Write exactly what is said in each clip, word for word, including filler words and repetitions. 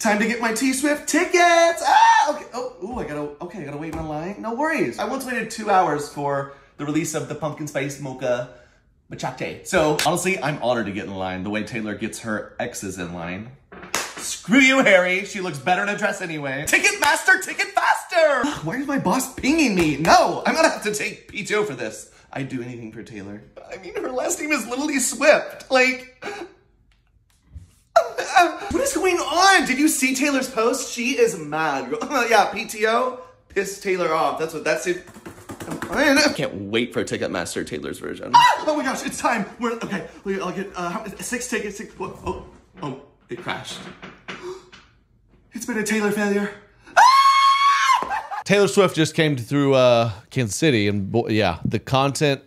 Time to get my T-Swift tickets. Ah, okay. Oh, ooh, I gotta, okay, I gotta wait in my line. No worries. I once waited two hours for the release of the pumpkin spice mocha matcha. So honestly, I'm honored to get in line the way Taylor gets her exes in line. Screw you, Harry. She looks better in a dress anyway. Ticketmaster, ticket faster. Why is my boss pinging me? No, I'm gonna have to take P T O for this. I'd do anything for Taylor. I mean, her last name is literally Swift. Like, what is going on? Did you see Taylor's post? She is mad. Yeah, P T O, piss Taylor off. That's what, that's it. I can't wait for Ticketmaster Taylor's version. Ah! Oh my gosh, it's time. We're, okay, I'll get uh, six tickets, six, whoa, oh, oh, it crashed. It's been a Taylor failure. Ah! Taylor Swift just came through uh, Kansas City, and bo yeah, the content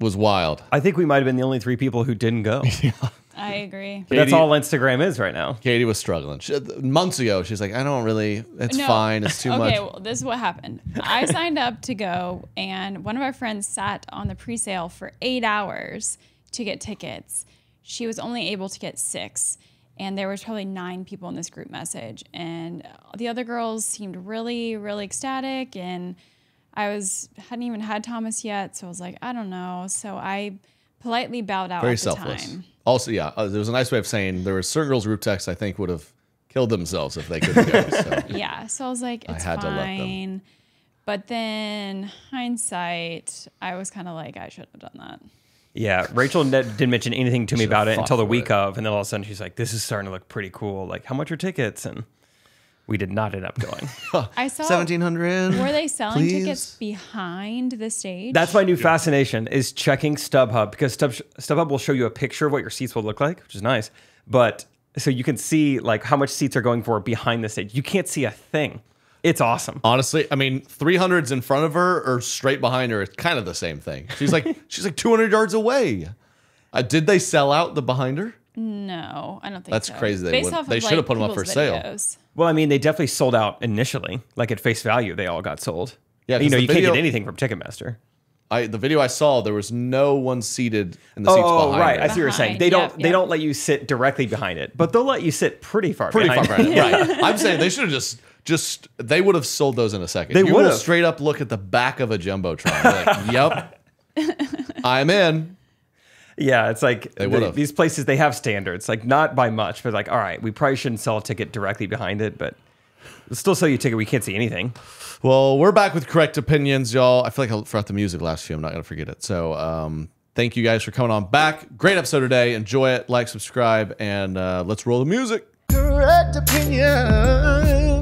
was wild. I think we might've been the only three people who didn't go. Yeah. I agree. Katie, that's all Instagram is right now. Katie was struggling. She, months ago, she's like, I don't really, it's no. fine, it's too okay, much. Okay, well, this is what happened. I signed up to go, and one of our friends sat on the pre-sale for eight hours to get tickets. She was only able to get six, and there was probably nine people in this group message. And the other girls seemed really, really ecstatic, and I was hadn't even had Thomas yet, so I was like, I don't know. So I politely bowed out Very at the selfless. time. Also, yeah, uh, there was a nice way of saying there were certain girls' group texts I think would have killed themselves if they couldn't go. So. Yeah, so I was like, it's I had fine. To let them. But then hindsight, I was kind of like, I should have done that. Yeah, Rachel didn't mention anything to me about it until the week it. of, and then all of a sudden she's like, this is starting to look pretty cool. Like, how much are tickets? And we did not end up going. I saw seventeen hundred. Were they selling please? tickets behind the stage? That's my new yeah. fascination is checking StubHub, because Stub, StubHub will show you a picture of what your seats will look like, which is nice. But so you can see like how much seats are going for behind the stage. You can't see a thing. It's awesome. Honestly, I mean, three hundreds in front of her or straight behind her is kind of the same thing. She's like she's like two hundred yards away. Uh, did they sell out the behind her? No, I don't think that's so. crazy. They, would, they should have like, put them up for videos. sale. Well, I mean, they definitely sold out initially. Like at face value, they all got sold. Yeah, you know, you video, can't get anything from Ticketmaster. I the video I saw, there was no one seated in the oh, seats behind. Oh, right, it. I see what you're saying. They don't, yep, yep. they don't let you sit directly behind it, but they'll let you sit pretty far. Pretty behind far behind it. It. Right. I'm saying they should have just. Just they would have sold those in a second. They would have straight up look at the back of a jumbotron. Like, yep, I'm in. Yeah, it's like they the, these places, they have standards, like not by much, but like, all right, we probably shouldn't sell a ticket directly behind it, but we'll still sell you a ticket. We can't see anything. Well, we're back with Correct Opinions, y'all. I feel like I forgot the music last few. I'm not gonna forget it. So um, thank you guys for coming on back. Great episode today. Enjoy it. Like, subscribe, and uh, let's roll the music. Correct Opinions.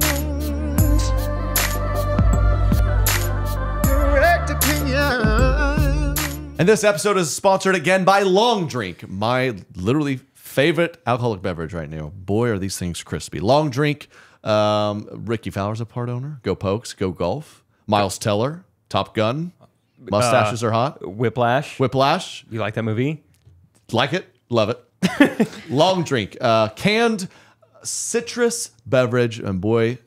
And this episode is sponsored again by Long Drink, my literally favorite alcoholic beverage right now. Boy, are these things crispy. Long Drink, um, Ricky Fowler's a part owner. Go Pokes, go golf. Miles Teller, Top Gun. Mustaches uh, are hot. Whiplash. Whiplash. You like that movie? Like it. Love it. Long Drink, uh, canned citrus beverage. And boy,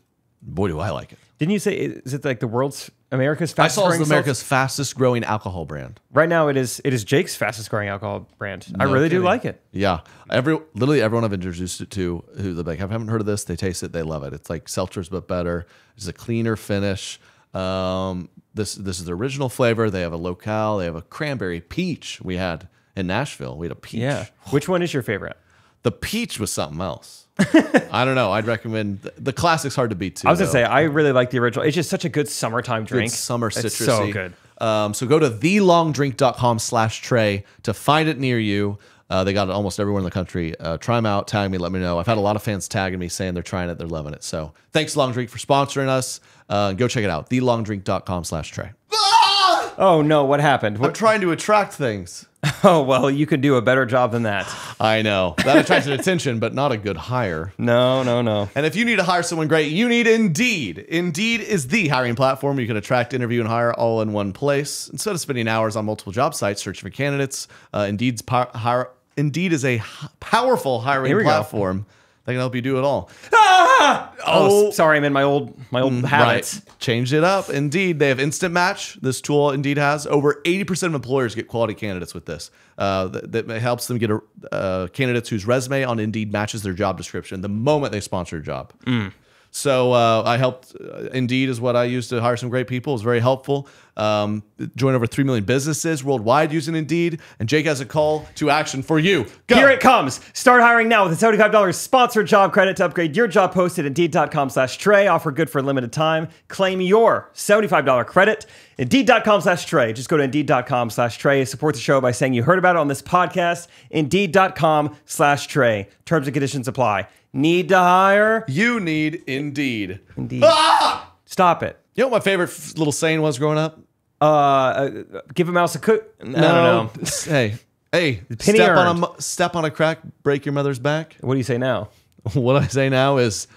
boy, do I like it. Didn't you say, is it like the world's... America's fastest I saw it as America's self. fastest growing alcohol brand. Right now, it is it is Jake's fastest growing alcohol brand. No I really kidding. do like it. Yeah, every literally everyone I've introduced it to who they're like, I haven't heard of this. They taste it, they love it. It's like seltzers but better. It's a cleaner finish. Um, this this is the original flavor. They have a locale. They have a cranberry peach. We had in Nashville. We had a peach. Yeah. Which one is your favorite? The peach was something else. I don't know. I'd recommend the, the classic's hard to beat too. I was gonna though. say I really like the original. It's just such a good summertime drink. Good summer citrusy. It's so good. Um, so go to the long drink dot com slash Trey to find it near you. Uh, they got it almost everywhere in the country. Uh, try them out. Tag me. Let me know. I've had a lot of fans tagging me saying they're trying it. They're loving it. So thanks Long Drink for sponsoring us. Uh, go check it out. the long drink dot com slash Trey. Ah! Oh no! What happened? What? I'm trying to attract things. Oh, well, you could do a better job than that. I know. That attracted attention, but not a good hire. No, no, no. And if you need to hire someone great, you need Indeed. Indeed is the hiring platform you can attract, interview, and hire all in one place. Instead of spending hours on multiple job sites searching for candidates, uh, Indeed's hire Indeed is a powerful hiring platform go. that can help you do it all. Ah! Ah! Oh, oh, sorry, I'm in my old my old mm, habits. Right. Changed it up. Indeed, they have Instant Match. This tool Indeed has. Over eighty percent of employers get quality candidates with this. Uh, that, that helps them get a, uh, candidates whose resume on Indeed matches their job description the moment they sponsor a job. Mm. So uh, I helped, uh, Indeed is what I used to hire some great people. It was very helpful. Um, joined over three million businesses worldwide using Indeed. And Jake has a call to action for you. Go. Here it comes. Start hiring now with a seventy-five dollar sponsored job credit to upgrade your job post at Indeed.com slash Trey. Offer good for a limited time. Claim your seventy-five dollar credit. Indeed.com slash Trey. Just go to Indeed.com slash Trey. Support the show by saying you heard about it on this podcast. Indeed.com slash Trey. Terms and conditions apply. Need to hire? You need Indeed. Indeed. Ah! Stop it. You know what my favorite little saying was growing up? Uh, uh give a mouse a cook. No, no. Hey, hey. Penny step earned. on a step on a crack, break your mother's back. What do you say now? What I say now is,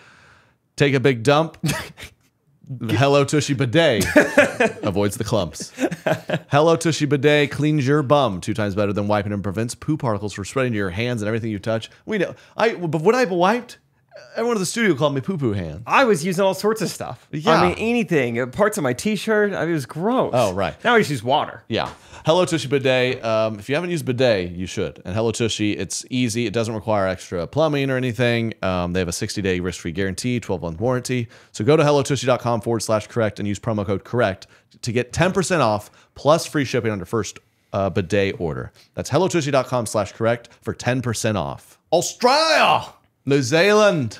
take a big dump. Hello Tushy Bidet avoids the clumps. Hello Tushy Bidet cleans your bum two times better than wiping and prevents poo particles from spreading to your hands and everything you touch. We know. I but when I wiped, everyone in the studio called me poo poo hand. I was using all sorts of stuff. Yeah, I mean anything. Parts of my T-shirt. I mean, it was gross. Oh right. Now I just use water. Yeah. Hello Tushy Bidet. Um, if you haven't used Bidet, you should. And Hello Tushy, it's easy. It doesn't require extra plumbing or anything. Um, they have a sixty day risk-free guarantee, twelve month warranty. So go to HelloTushy.com forward slash correct and use promo code correct to get ten percent off plus free shipping on your first uh, bidet order. That's HelloTushy.com slash correct for ten percent off. Australia! New Zealand.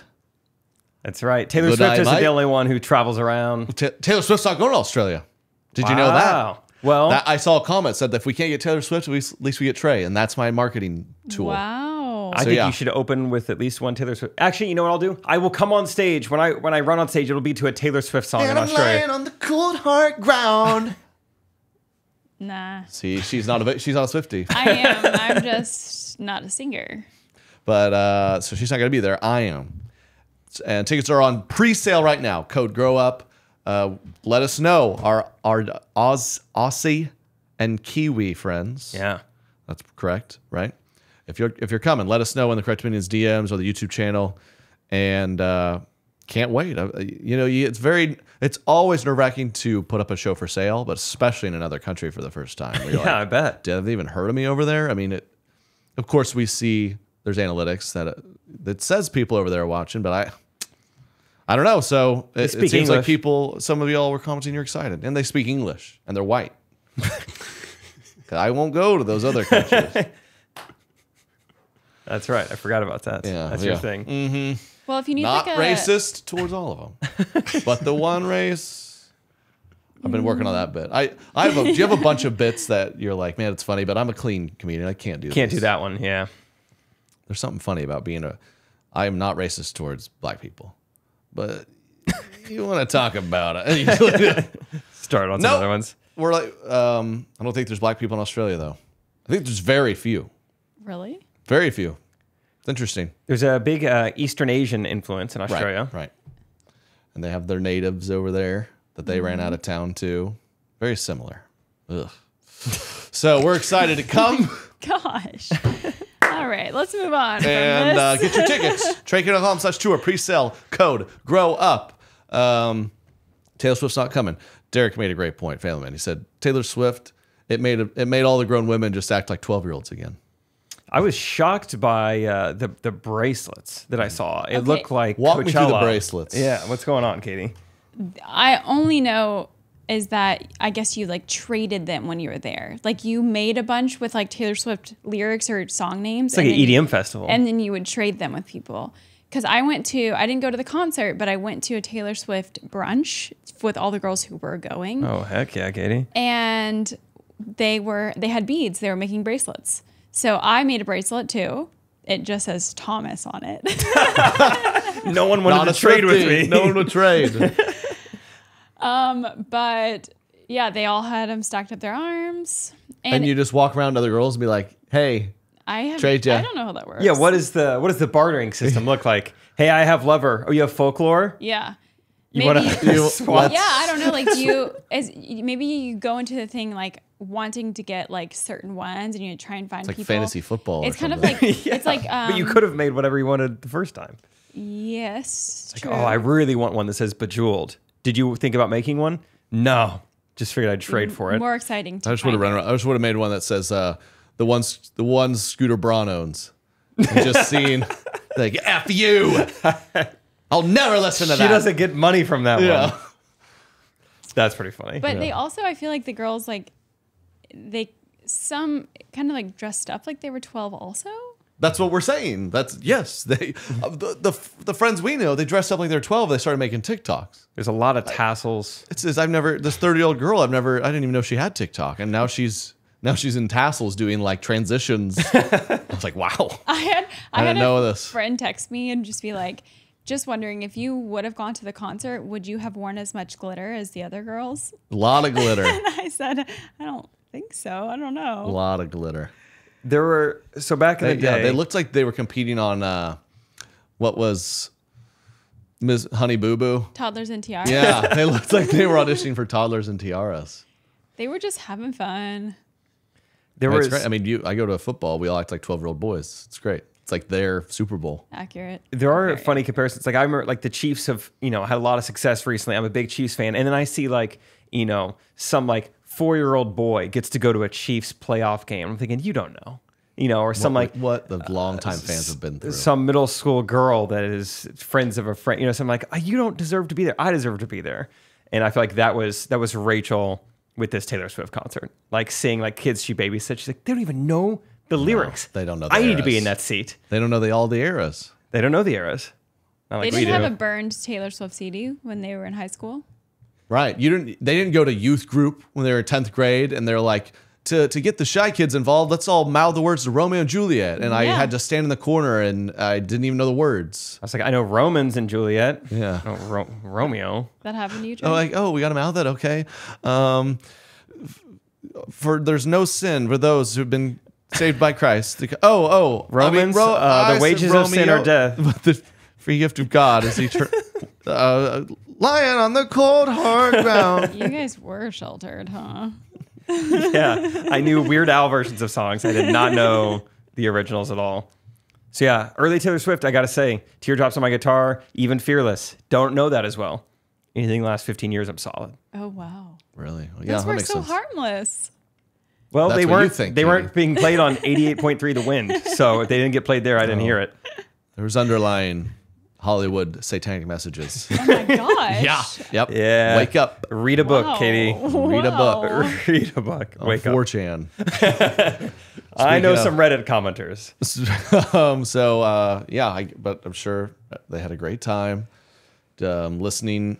That's right. Taylor Good Swift day, isn't mate. the only one who travels around. T Taylor Swift's not going to Australia. Did wow. you know that? Well, that, I saw a comment said that if we can't get Taylor Swift, we, at least we get Trey, and that's my marketing tool. Wow! So, I think yeah. you should open with at least one Taylor Swift. Actually, you know what I'll do? I will come on stage when I when I run on stage. It'll be to a Taylor Swift song. And in I'm Australia. Lying on the cold hard ground. Nah. See, she's not a she's not a Swiftie. I am. I'm just not a singer. But uh, so she's not going to be there. I am. And tickets are on pre-sale right now. Code GROWUP. Uh, let us know, our our Oz, Aussie and Kiwi friends. Yeah, that's correct, right? If you're if you're coming, let us know in the Correct Opinions D Ms or the YouTube channel. And uh, can't wait. I, you know, you, it's very it's always nerve wracking to put up a show for sale, but especially in another country for the first time. Where you're yeah, like, I bet. Did they even heard of me over there? I mean, it. Of course, we see there's analytics that that says people over there are watching, but I. I don't know. So it, it seems English. like people, some of y'all were commenting you're excited. And they speak English. And they're white. I won't go to those other countries. That's right. I forgot about that. Yeah, That's yeah. your thing. Mm-hmm. Well, if you need Not like a... racist towards all of them. But the one race... I've been working on that bit. I, I have a, do you have a bunch of bits that you're like, man, it's funny, but I'm a clean comedian. I can't do that. Can't this. do that one, yeah. There's something funny about being a... I am not racist towards black people. But you want to talk about it. Start on some nope. other ones. We're like, um, I don't think there's black people in Australia, though. I think there's very few. Really? Very few. It's interesting. There's a big uh, Eastern Asian influence in Australia. Right, right. And they have their natives over there that they mm. ran out of town to. Very similar. Ugh. So we're excited to come. Gosh. All right, let's move on. And uh, get your tickets. Trey K dot com slash tour pre-sale code grow up. Um, Taylor Swift's not coming. Derek made a great point, Family Man. He said Taylor Swift. It made a, it made all the grown women just act like twelve year olds again. I was shocked by uh, the the bracelets that I saw. It okay. looked like walk Coachella. me through the bracelets. Yeah, what's going on, Katie? I only know. Is that I guess you like traded them when you were there. Like you made a bunch with like Taylor Swift lyrics or song names. It's like an E D M you, festival. And then you would trade them with people. Because I went to, I didn't go to the concert, but I went to a Taylor Swift brunch with all the girls who were going. Oh, heck yeah, Katie. And they were, they had beads. They were making bracelets. So I made a bracelet too. It just says Thomas on it. No one wanted Not to trade with me. No one would trade. Um, but yeah, they all had them stacked up their arms, and, and you just walk around to other girls and be like, "Hey, I have, trade ya. I don't know how that works." Yeah, what is the what does the bartering system look like? Hey, I have Lover. Oh, you have Folklore. Yeah, you want to swap? Yeah, I don't know. Like, do you as maybe you go into the thing like wanting to get like certain ones, and you try and find it's like people. Fantasy football. It's kind something. of like yeah. it's like. Um, but you could have made whatever you wanted the first time. Yes. It's like, oh, I really want one that says Bejeweled. Did you think about making one? No. Just figured I'd trade for it. More exciting. To I just would have run around. I just would have made one that says uh, the ones the ones Scooter Braun owns. And just seeing like F you. I'll never listen to she that. She doesn't get money from that yeah. one. That's pretty funny. But yeah. they also, I feel like the girls, like, they some kind of like dressed up like they were twelve also. That's what we're saying. That's yes. They uh, the, the the friends we know, they dressed up like they're twelve. They started making TikToks. There's a lot of tassels. It's, it's I've never this thirty year old girl. I've never. I didn't even know she had TikTok, and now she's now she's in tassels doing like transitions. I was like, wow. I had I, I had didn't know a this. friend text me and just be like, just wondering if you would have gone to the concert, would you have worn as much glitter as the other girls? A lot of glitter. And I said, I don't think so. I don't know. A lot of glitter. There were, so back in they, the day. Yeah, they looked like they were competing on uh, what was Miz Honey Boo Boo? Toddlers and Tiaras. Yeah, they looked like they were auditioning for Toddlers and Tiaras. They were just having fun. There was, great. I mean, you, I go to a football, we all act like twelve year old boys. It's great. It's like their Super Bowl. Accurate. There are Accurate. funny comparisons. Like I remember like the Chiefs have, you know, had a lot of success recently. I'm a big Chiefs fan. And then I see like, you know, some like, four year old boy gets to go to a Chiefs playoff game. I'm thinking, you don't know, you know, or some what, like what the longtime uh, fans have been through. Some middle school girl that is friends of a friend, you know. So I'm like, oh, you don't deserve to be there. I deserve to be there. And I feel like that was that was Rachel with this Taylor Swift concert, like seeing like kids she babysits. She's like, they don't even know the lyrics. No, they don't know. The I eras. need to be in that seat. They don't know the all the eras. They don't know the eras. Not like they didn't we have do. a burned Taylor Swift C D when they were in high school. Right. You didn't they didn't go to youth group when they were in tenth grade and they're like, to to get the shy kids involved, let's all mouth the words to Romeo and Juliet. And yeah. I had to stand in the corner and I didn't even know the words. I was like, I know Romans and Juliet. Yeah. Oh, Ro Romeo. That happened to you, Trey? Oh, like, oh, we gotta mouth that, okay. Um for there's no sin for those who've been saved by Christ. The, oh, oh Romans I mean, Ro uh, the wages Romeo, of sin are death. But the free gift of God is eternal. Uh, lying on the cold hard ground. You guys were sheltered, huh? Yeah, I knew Weird Al versions of songs. I did not know the originals at all. So yeah, early Taylor Swift, I gotta say, Teardrops on My Guitar, even Fearless. Don't know that as well. Anything in the last fifteen years, I'm solid. Oh wow, really? Well, yeah, those that were makes so sense. harmless. Well, That's they weren't. Think, they Katie. weren't being played on eighty-eight point three The Wind. So if they didn't get played there, I didn't oh. hear it. There was underlying Hollywood satanic messages. Oh my gosh. Yeah. Yep. Yeah. Wake up. Read a book, wow. Katie. Wow. Read a book. Read a book. Wake up. four chan. I know of, some Reddit commenters. Um, so, uh, yeah, I, but I'm sure they had a great time um, listening,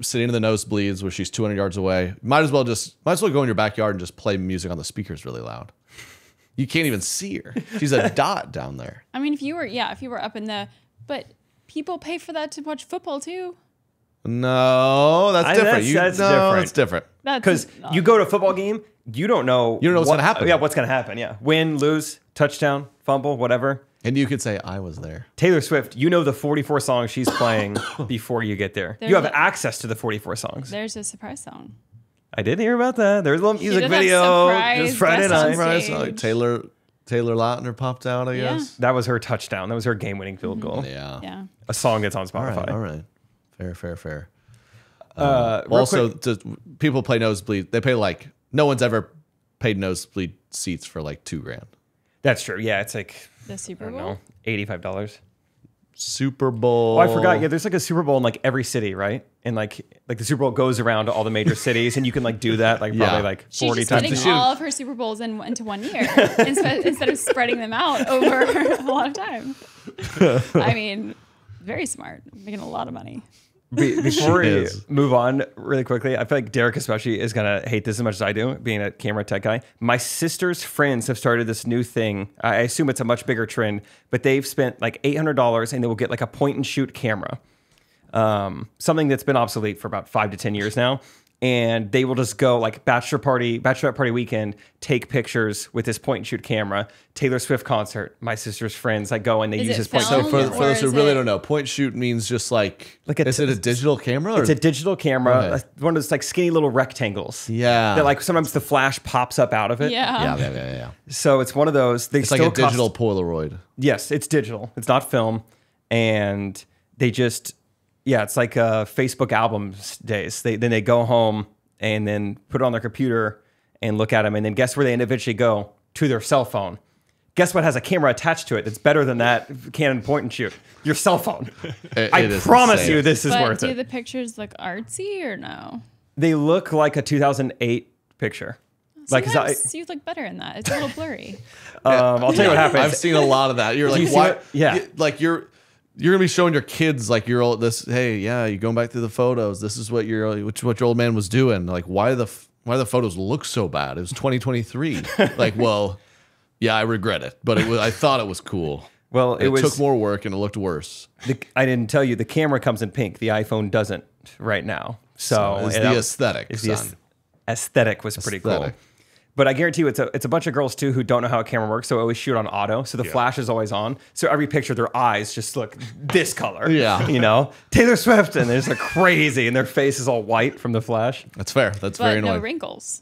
sitting in the nosebleeds where she's two hundred yards away. Might as well just, might as well go in your backyard and just play music on the speakers really loud. You can't even see her. She's a dot down there. I mean, if you were, yeah, if you were up in the, but people pay for that to watch football too. No, that's I, different. That's, you, that's no, different. That's different. Because you go to a football game, you don't know. You don't know what's what, gonna happen. Yeah, what's gonna happen? Yeah, win, lose, touchdown, fumble, whatever. And you could say, "I was there." Taylor Swift, you know the forty-four songs she's playing before you get there. There's you have a, access to the forty-four songs. There's a surprise song. I did hear about that. There's a little music video. It was Friday night. Like Taylor. Taylor Lautner popped out, I yeah. guess. That was her touchdown. That was her game-winning field mm-hmm. goal. Yeah. yeah. A song that's on Spotify. All right. All right. Fair, fair, fair. Um, uh, also, to, people play nosebleed. They pay like, no one's ever paid nosebleed seats for like two grand. That's true. Yeah, it's like, the Super I don't Bowl? know, eighty-five dollars. Super Bowl. Oh, I forgot. Yeah, there's like a Super Bowl in like every city, right? And like, like the Super Bowl goes around to all the major cities, and you can like do that like yeah. probably like forty She's just times. She's all of her Super Bowls in, into one year instead, instead of spreading them out over a lot of time. I mean, very smart, making a lot of money. Be, before we move on really quickly, I feel like Derek especially is gonna hate this as much as I do, being a camera tech guy. My sister's friends have started this new thing. I assume it's a much bigger trend, but they've spent like eight hundred dollars and they will get like a point and shoot camera. Um, something that's been obsolete for about five to ten years now. And they will just go like bachelor party, bachelorette party weekend, take pictures with this point and shoot camera. Taylor Swift concert, my sister's friends, I like, go and they is use this point. So for, for those who really it... don't know, point shoot means just like, like a, is it a digital camera? Or? It's a digital camera, okay. One of those like skinny little rectangles. Yeah. That like sometimes the flash pops up out of it. Yeah. Yeah, yeah, yeah. yeah. So it's one of those. They it's still like a digital cost... Polaroid. Yes, it's digital. It's not film. and they just, yeah, it's like uh, Facebook albums days. They, then they go home and then put it on their computer and look at them, and then guess where they eventually go? To their cell phone. Guess what has a camera attached to it that's better than that Canon point and shoot? Your cell phone. It, I it promise insane. you this is but worth do it. Do the pictures look artsy or no? They look like a two thousand eight picture. Sometimes like, I, you look better in that. It's a little blurry. um, I'll tell you what happened. I've seen a lot of that. You're like, you why? Yeah. You, like you're, you're gonna be showing your kids like your old this. Hey, yeah, you're going back through the photos. This is what your which what your old man was doing. Like, why the why the photos look so bad? It was twenty twenty-three. Like, well, yeah, I regret it, but it was. I thought it was cool. Well, it, it was, took more work and it looked worse. The, I didn't tell you the camera comes in pink. The iPhone doesn't right now. So, so it's the aesthetic. It's son. the aesthetic was aesthetic. pretty cool. But I guarantee you, it's a, it's a bunch of girls, too, who don't know how a camera works, so always shoot on auto. So the yeah. flash is always on. So every picture, their eyes just look this color. Yeah. You know? Taylor Swift, and they're just like crazy, and their face is all white from the flash. That's fair. That's but very annoying. no wrinkles.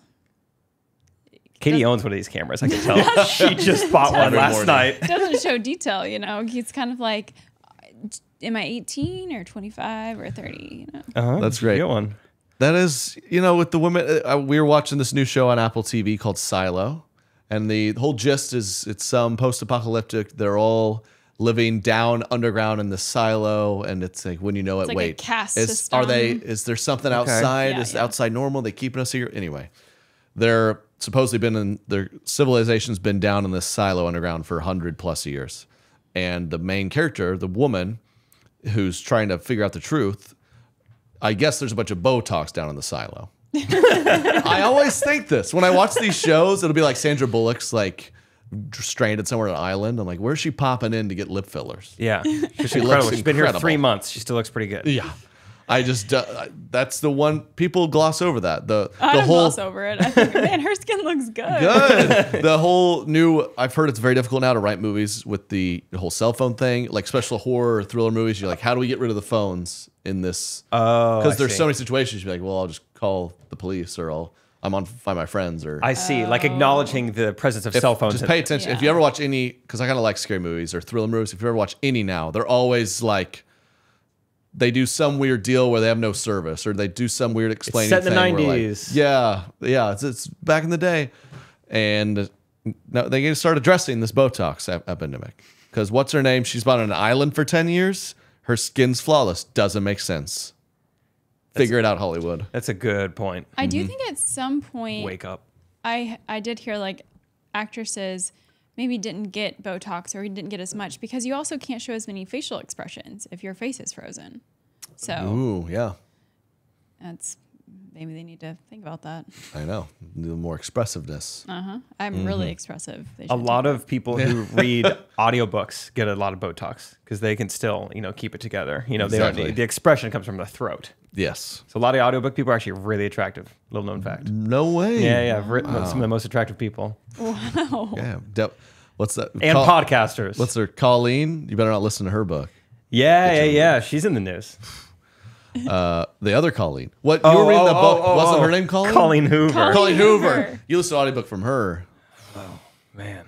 Katie owns one of these cameras, I can tell. She just bought one last morning. night. It doesn't show detail, you know? It's kind of like, am I eighteen or twenty-five or thirty? You know? Uh-huh. That's great. Good one. That is, you know, with the women, uh, we were watching this new show on Apple T V called Silo, and the whole gist is it's some um, post-apocalyptic. They're all living down underground in the silo, and it's like when you know it's it, like wait, a caste is, system. are they? Is there something okay. outside? Yeah, is yeah. outside normal? They keeping us here anyway. They're supposedly been in their civilization's been down in this silo underground for hundred plus years, and the main character, the woman, who's trying to figure out the truth. I guess there's a bunch of Botox down in the silo. I always think this. When I watch these shows, it'll be like Sandra Bullock's like stranded somewhere on an island. I'm like, where's she popping in to get lip fillers? Yeah. She looks incredible. She's been here three months. She still looks pretty good. Yeah. I just, uh, that's the one, people gloss over that. The, I the don't whole, gloss over it. I think, man, her skin looks good. Good. The whole new, I've heard it's very difficult now to write movies with the, the whole cell phone thing, like special horror or thriller movies. You're like, how do we get rid of the phones in this? Oh, Because there's see. so many situations you're like, well, I'll just call the police or I'll, I'm on by my friends or. I see, oh. like acknowledging the presence of if, cell phones. Just pay attention. Yeah. If you ever watch any, because I kind of like scary movies or thriller movies, if you ever watch any now, they're always like, they do some weird deal where they have no service, or they do some weird explaining thing. Set in the nineties. Like, yeah, yeah, it's, it's back in the day, and now they need to start addressing this Botox ep epidemic. Because what's her name? She's been on an island for ten years. Her skin's flawless. Doesn't make sense. That's Figure a, it out, Hollywood. That's a good point. I mm-hmm. do think at some point, wake up. I I did hear like actresses maybe didn't get Botox or didn't get as much because you also can't show as many facial expressions if your face is frozen. So, ooh, yeah. That's maybe they need to think about that. I know. More expressiveness. Uh-huh. I'm mm-hmm. really expressive. A lot of people who read audiobooks get a lot of Botox because they can still, you know, keep it together. You know, exactly. they don't, the expression comes from the throat. Yes. So a lot of audiobook people are actually really attractive. Little known fact. No way. Yeah, yeah. I've written wow. some of the most attractive people. Wow. Yeah. What's that? And Col podcasters. What's her? Colleen? You better not listen to her book. Yeah, yeah, yeah. Book. She's in the news. Uh, the other Colleen. What oh, you were reading oh, the book? Oh, oh, wasn't oh. her name Colleen? Colleen Hoover. Colleen, Colleen Hoover. Hoover. You listened to an audiobook from her. Oh man.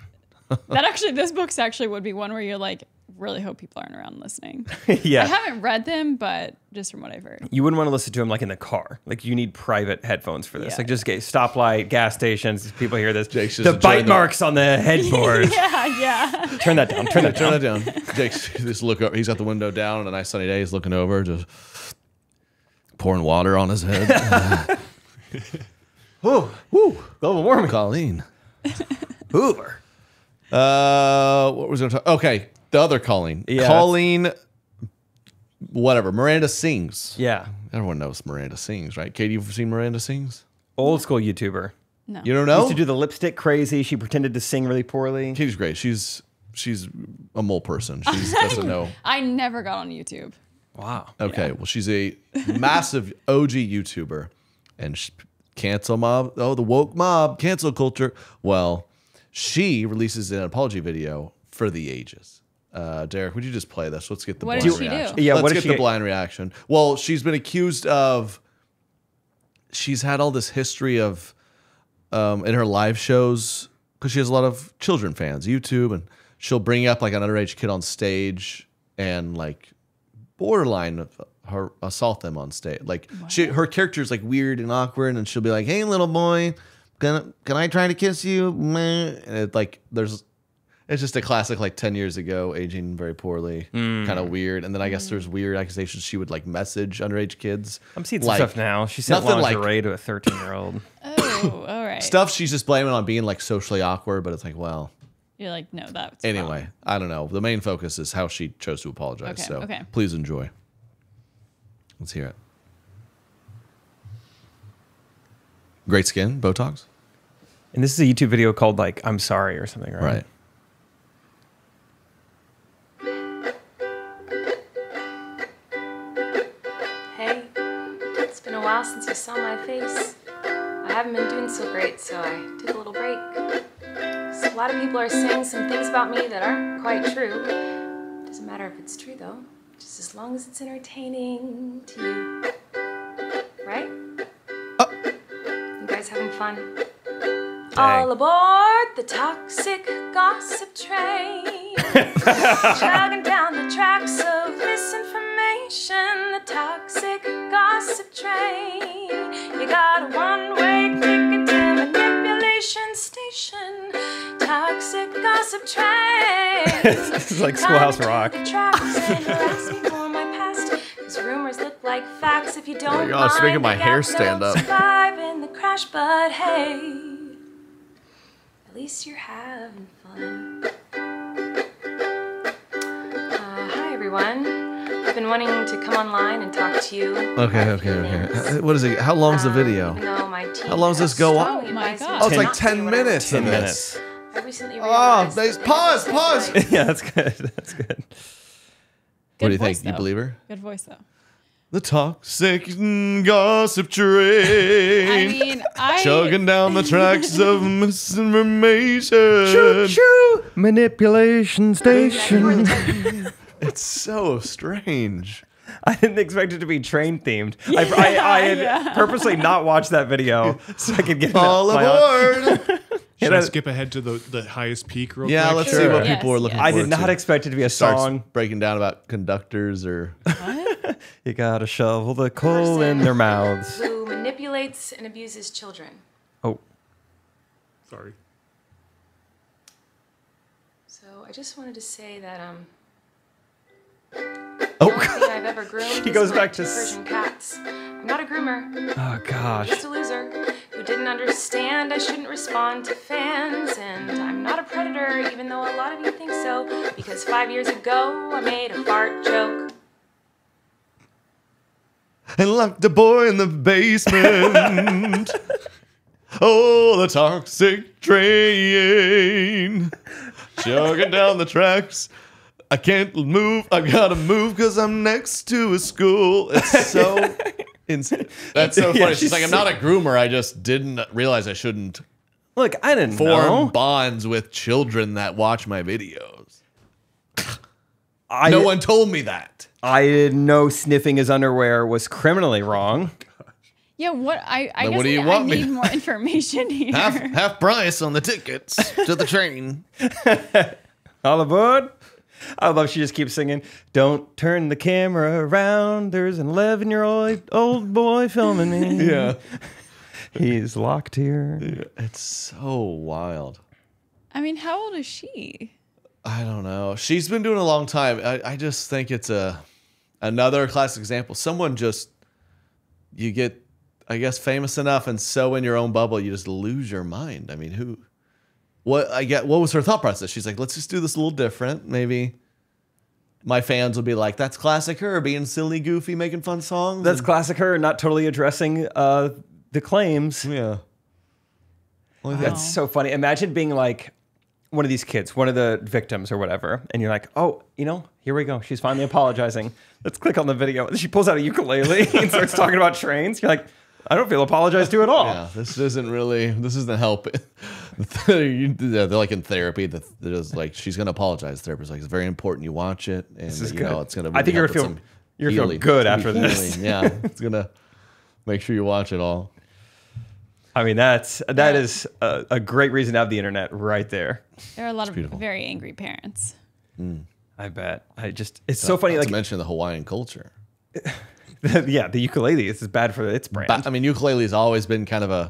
That actually, this book's actually would be one where you're like, really hope people aren't around listening. Yeah. I haven't read them, but just from what I've heard. You wouldn't want to listen to them like in the car. Like you need private headphones for this. Yeah. Like just get stoplight, gas stations, people hear this. Jake's just the bite marks on the headboard. Yeah, yeah. Turn that down. Turn that down. Turn that down. Jake's just look up. He's got the window down on a nice sunny day. He's looking over, just pouring water on his head. Woo, woo. Global warming. Colleen Hoover. Uh, what was I talking about? Okay. The other Colleen, yeah. Colleen, whatever, Miranda Sings. Yeah. Everyone knows Miranda Sings, right? Katie, you've seen Miranda Sings? Old school YouTuber. No. You don't know? She used to do the lipstick crazy. She pretended to sing really poorly. Katie's great. She's she's a mole person. She doesn't know. I never got on YouTube. Wow. Okay. Yeah. Well, she's a massive O G YouTuber. And she, cancel mob. Oh, the woke mob. Cancel culture. Well, she releases an apology video for the ages. Uh, Derek, would you just play this? Let's get the what blind reaction. What did she do? Yeah, Let's what did get she the get? blind reaction. Well, she's been accused of, she's had all this history of, um, in her live shows, because she has a lot of children fans, YouTube, and she'll bring up like an underage kid on stage and like borderline of her assault them on stage. Like wow. she, her character is like weird and awkward, and she'll be like, "Hey, little boy, can can I try to kiss you?" And it, like there's, it's just a classic like ten years ago, aging very poorly, mm. kind of weird. And then I guess there's weird accusations she would like message underage kids. I'm seeing some like, stuff now. She sent lingerie like, to a thirteen year old. Oh, all right. Stuff she's just blaming on being like socially awkward, but it's like, well. You're like, no, that's anyway, wrong. I don't know. The main focus is how she chose to apologize. Okay, so okay. please enjoy. Let's hear it. Great skin, Botox. And this is a YouTube video called like, I'm sorry or something, right? Right. Hey, it's been a while since you saw my face. I haven't been doing so great, so I took a little break. So a lot of people are saying some things about me that aren't quite true. Doesn't matter if it's true though, just as long as it's entertaining to you. Right? Oh. You guys having fun? Dang. All aboard the toxic gossip train. Chugging down the tracks of misinformation. The toxic gossip train. You got a one-way ticket to manipulation station. Toxic gossip train. This is like Schoolhouse Rock. Rumors look like facts if you don't. Oh, it's making my hair stand up. In the crash, but hey, at least you're having fun. Uh, hi everyone. I've been wanting to come online and talk to you. Okay, okay, okay. What is it? How long's the video? Um, my How long does this go on? Oh my god! Oh, it's like ten minutes. Ten minutes. I recently oh, nice. Pause, pause. Yeah, that's good. That's good. Good what do you voice, think? Though. You believe her? Good voice, though. The toxic gossip train. I mean, I... Chugging down the tracks of misinformation. Choo-choo. Manipulation station. It's so strange. I didn't expect it to be train themed. Yeah, I, I, I had yeah. purposely not watched that video so I could get all aboard. Should I skip ahead to the, the highest peak real yeah, quick? Yeah, let's sure. see what yes, people are looking yes. for. I did not to. expect it to be a Starts song. Breaking down about conductors or... What? You gotta shovel the coal Person in their mouths. Who manipulates and abuses children. Oh. Sorry. So I just wanted to say that... um. Oh. The only thing I've ever groomed he goes back to Persian cats. I'm not a groomer. Oh gosh. I'm just a loser who didn't understand I shouldn't respond to fans, and I'm not a predator, even though a lot of you think so, because five years ago I made a fart joke and locked the boy in the basement. Oh, the toxic train chugging down the tracks. I can't move. I gotta move because I'm next to a school. It's so insane. That's so funny. Yeah, she's, she's like, I'm not a groomer. I just didn't realize I shouldn't. Look, I didn't form know. bonds with children that watch my videos. I, no one told me that. I didn't know sniffing his underwear was criminally wrong. Yeah, what I I, guess what do you I, want I need me? more information here. Half, half price on the tickets to the train. All aboard. I love she just keeps singing, don't turn the camera around, there's an eleven-year-old old boy filming me. Yeah. He's locked here. It's so wild. I mean, how old is she? I don't know. She's been doing it a long time. I, I just think it's a another classic example. Someone just, you get, I guess, famous enough and so in your own bubble, you just lose your mind. I mean, who... What I get? What was her thought process? She's like, let's just do this a little different. Maybe my fans will be like, that's classic her, being silly, goofy, making fun songs. That's classic her, not totally addressing uh, the claims. Yeah. Wow. That's so funny. Imagine being like one of these kids, one of the victims or whatever, and you're like, oh, you know, here we go. She's finally apologizing. Let's click on the video. She pulls out a ukulele and starts talking about trains. You're like, I don't feel apologized to at all. Yeah, this isn't really, this isn't helping. They're like in therapy. They're just like, she's going to apologize. The therapist like, it's very important you watch it. And this is you good. Know, it's gonna really I think you're going to feel good after this. Yeah, it's going to make sure you watch it all. I mean, that's, that yeah. is a, a great reason to have the internet right there. There are a lot it's of beautiful. very angry parents. Mm. I bet. I just it's so, so funny. Like, to mention the Hawaiian culture. Yeah, the ukulele. This is bad for its brand. But, I mean, ukulele has always been kind of a,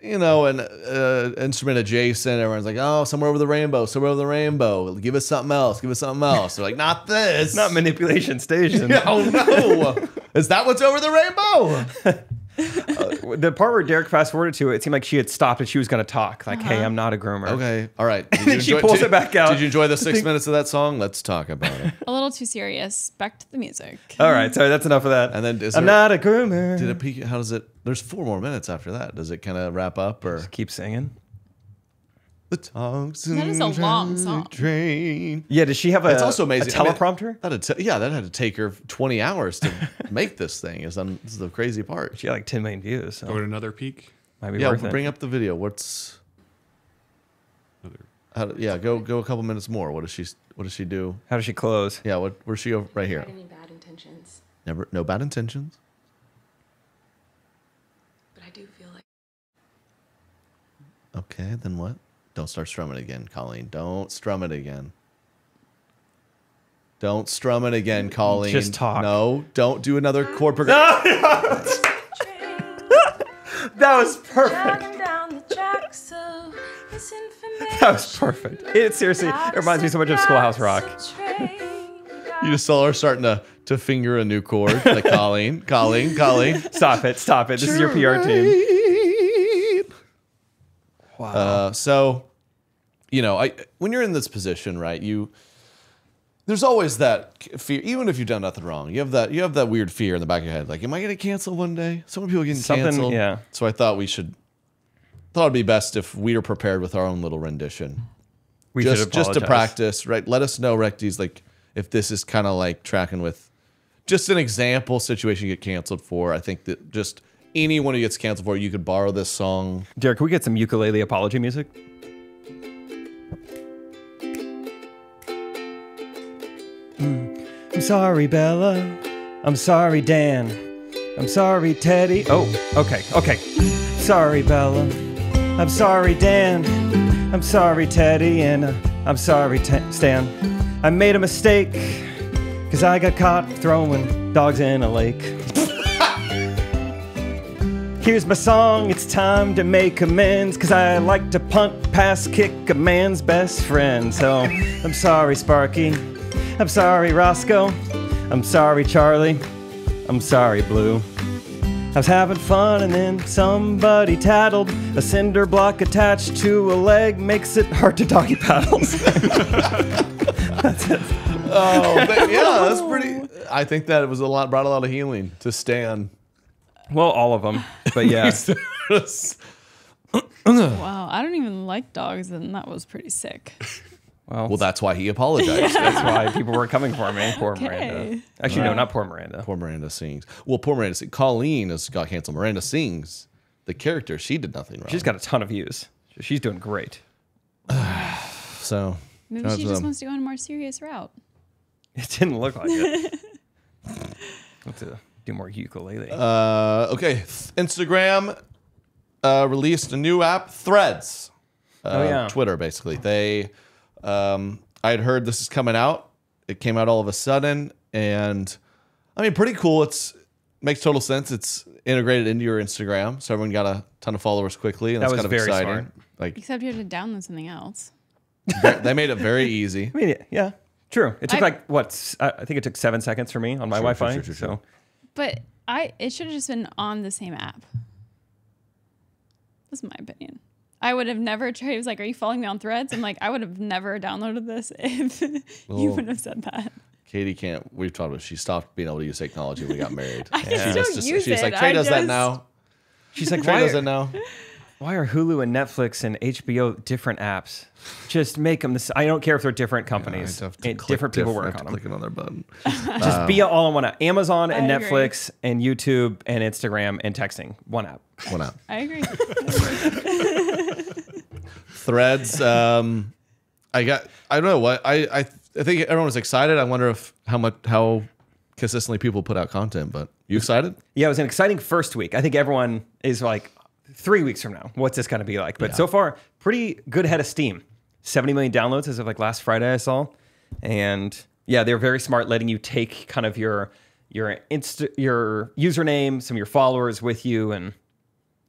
you know, an uh, instrument adjacent. Everyone's like, oh, somewhere over the rainbow, somewhere over the rainbow. Give us something else. Give us something else. They're like, not this. Not manipulation station. Oh no. Is that what's over the rainbow? Uh, the part where Derek fast forwarded to it, it seemed like she had stopped and she was going to talk. Like, uh-huh. hey, I'm not a groomer. Okay, all right. Did and then she pulls did, it back out. Did you enjoy the six minutes of that song? Let's talk about it. A little too serious. Back to the music. All right, sorry, that's enough of that. And then, is I'm there, not a groomer. Did it peak? How does it? There's four more minutes after that. Does it kind of wrap up or just keep singing? The talks that is a long song. Train. Yeah, does she have a, it's also amazing. a teleprompter? I mean, that'd yeah, that had to take her twenty hours to make this thing. Is um, this is the crazy part. She got like ten million views. So. Go to another peak. Might be yeah, worth we'll it. Bring up the video. What's? Another. How do, yeah, go go a couple minutes more. What does she? What does she do? How does she close? Yeah, what? Where's she? Over, right here. Never had any bad intentions. Never. No bad intentions. But I do feel like. Okay, then what? Don't start strumming again, Colleen. Don't strum it again. Don't strum it again, Colleen. Just talk. No, don't do another chord progression. No, that was perfect. That was perfect. It seriously it reminds me so much of Schoolhouse Rock. You just saw her starting to, to finger a new chord. Like, Colleen, Colleen, Colleen. Stop it, stop it. This is your P R team. Wow. Uh, so... You know, I when you're in this position, right? You there's always that fear, even if you've done nothing wrong. You have that you have that weird fear in the back of your head, like, am I going to cancel one day? So many people getting Something, canceled. Yeah. So I thought we should thought it'd be best if we were prepared with our own little rendition. We just should apologize. Just to practice, right? Let us know, Recties, like if this is kind of like tracking with just an example situation you get canceled for. I think that just anyone who gets canceled for, you could borrow this song. Derek, can we get some ukulele apology music? I'm sorry, Bella. I'm sorry, Dan. I'm sorry, Teddy. Oh, okay, okay. Sorry, Bella. I'm sorry, Dan. I'm sorry, Teddy. And uh, I'm sorry, Stan. I made a mistake because I got caught throwing dogs in a lake. Here's my song. It's time to make amends because I like to punt, pass, kick a man's best friend. So I'm sorry, Sparky. I'm sorry, Roscoe. I'm sorry, Charlie. I'm sorry, Blue. I was having fun and then somebody tattled. A cinder block attached to a leg makes it hard to doggy paddle. That's it. Oh, but yeah, that's pretty. I think that it was a lot, brought a lot of healing to Stan. Well, all of them, but yeah. Wow, I don't even like dogs, and that was pretty sick. Well, well, that's why he apologized. Yeah. That's why people were coming for me. Poor okay. Miranda. Actually, right. no, not poor Miranda. Poor Miranda Sings. Well, poor Miranda Sings. Colleen has got canceled. Miranda Sings, the character, she did nothing wrong. She's got a ton of views. She's doing great. So maybe she just um, wants to go on a more serious route. It didn't look like it. Let's uh, do more ukulele. Uh, okay. Instagram uh, released a new app, Threads. Uh, oh, yeah. Twitter, basically. They... Um, I had heard this is coming out. It came out all of a sudden, and I mean, pretty cool. It's makes total sense. It's integrated into your Instagram, so everyone got a ton of followers quickly, and that was kind of very exciting. Smart. Like, except you had to download something else. They made it very easy. I mean, yeah, true. It took I, like what I think it took seven seconds for me on my sure, Wi-Fi. Sure, sure, sure, so, sure. But I it should have just been on the same app. That's my opinion. I would have never, Trey was like, are you following me on Threads? I'm like, I would have never downloaded this if well, you wouldn't have said that. Katie can't, we've talked about, she stopped being able to use technology when we got married. I yeah. just don't use She's it. like, Trey I does just... that now. She's like, Trey does it now. Why are Hulu and Netflix and H B O different apps? Just make them, this, I don't care if they're different companies. Yeah, different people different, work on them. Clicking on their button. Just um, be all in one app. Amazon and I Netflix agree. and YouTube and Instagram and texting. One app. One app. I agree. Threads. Um, I got. I don't know what. I, I. I think everyone was excited. I wonder if how much how consistently people put out content. But you excited? Yeah, it was an exciting first week. I think everyone is like, three weeks from now, what's this going to be like? But yeah. so far, pretty good head of steam. seventy million downloads as of like last Friday I saw. And yeah, they're very smart, letting you take kind of your your insta your username, some of your followers with you. And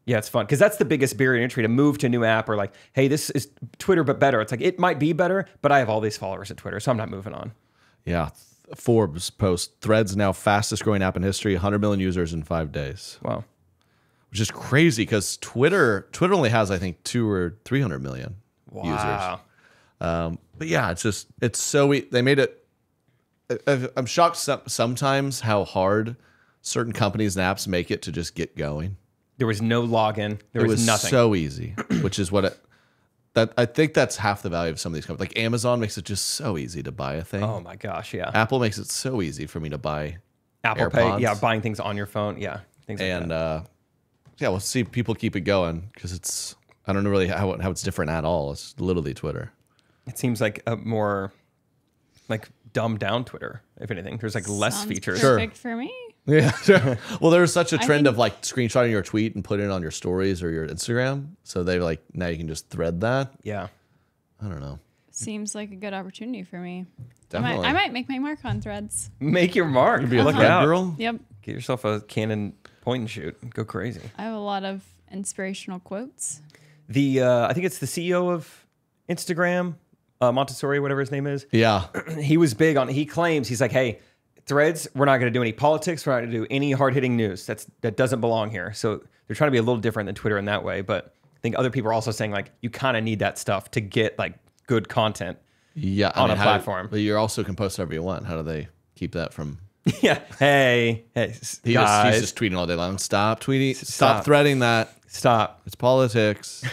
yeah, it's fun, because that's the biggest barrier to entry, to move to a new app, or like, hey, this is Twitter but better. It's like, it might be better, but I have all these followers at Twitter, so I'm not moving on. Yeah. Forbes post, Threads now fastest growing app in history, one hundred million users in five days. Wow. Which is crazy, because Twitter Twitter only has, I think, two or three hundred million wow. users. Um, but yeah, it's just, it's so, e they made it, I, I'm shocked some, sometimes how hard certain companies and apps make it to just get going. There was no login. There was, was nothing. It was so easy, which is what it, that, I think that's half the value of some of these companies. Like Amazon makes it just so easy to buy a thing. Oh my gosh, yeah. Apple makes it so easy for me to buy Apple AirPods. Pay, yeah, buying things on your phone, yeah. Things like and, that. Uh, yeah, we'll see people keep it going, because it's, I don't know really how, how it's different at all. It's literally Twitter. It seems like a more, like, dumbed down Twitter, if anything. There's like less Sounds features. perfect sure. for me. Yeah, sure. Well, there's such a trend of like screenshotting your tweet and putting it on your stories or your Instagram. So they like, now you can just thread that. Yeah. I don't know. Seems like a good opportunity for me. Definitely. I might, I might make my mark on Threads. Make your mark. You'd be a look out. Girl. Yep. Get yourself a Canon point and shoot. Go crazy. I have a lot of inspirational quotes. The uh, I think it's the C E O of Instagram, uh, Montessori, whatever his name is. Yeah. He was big on, he claims, he's like, hey, Threads, we're not going to do any politics. We're not going to do any hard-hitting news. That's that doesn't belong here. So they're trying to be a little different than Twitter in that way. But I think other people are also saying, like, you kind of need that stuff to get, like, good content yeah, on I mean, a platform. Do, but you also can post whatever you want. How do they keep that from... yeah. Hey. Hey, he guys. Just, he's just tweeting all day long. Stop tweeting. Stop, Stop threading that. Stop. It's politics.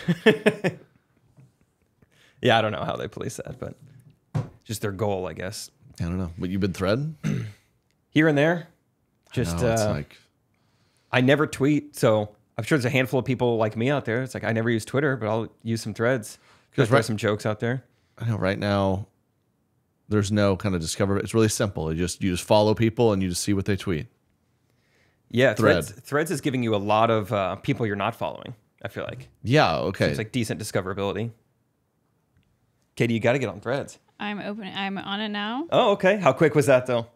Yeah, I don't know how they police that, but just their goal, I guess. I don't know. But you've been threading? Here and there, just I know, it's uh, like I never tweet, so I'm sure there's a handful of people like me out there. It's like I never use Twitter, but I'll use some Threads. Just right, throw some jokes out there. I know. Right now, there's no kind of discover. It's really simple. You just you just follow people and you just see what they tweet. Yeah, Thread. Threads. Threads is giving you a lot of uh, people you're not following, I feel like. Yeah. Okay. So it's like decent discoverability. Katie, you got to get on Threads. I'm open. I'm on it now. Oh, okay. How quick was that though?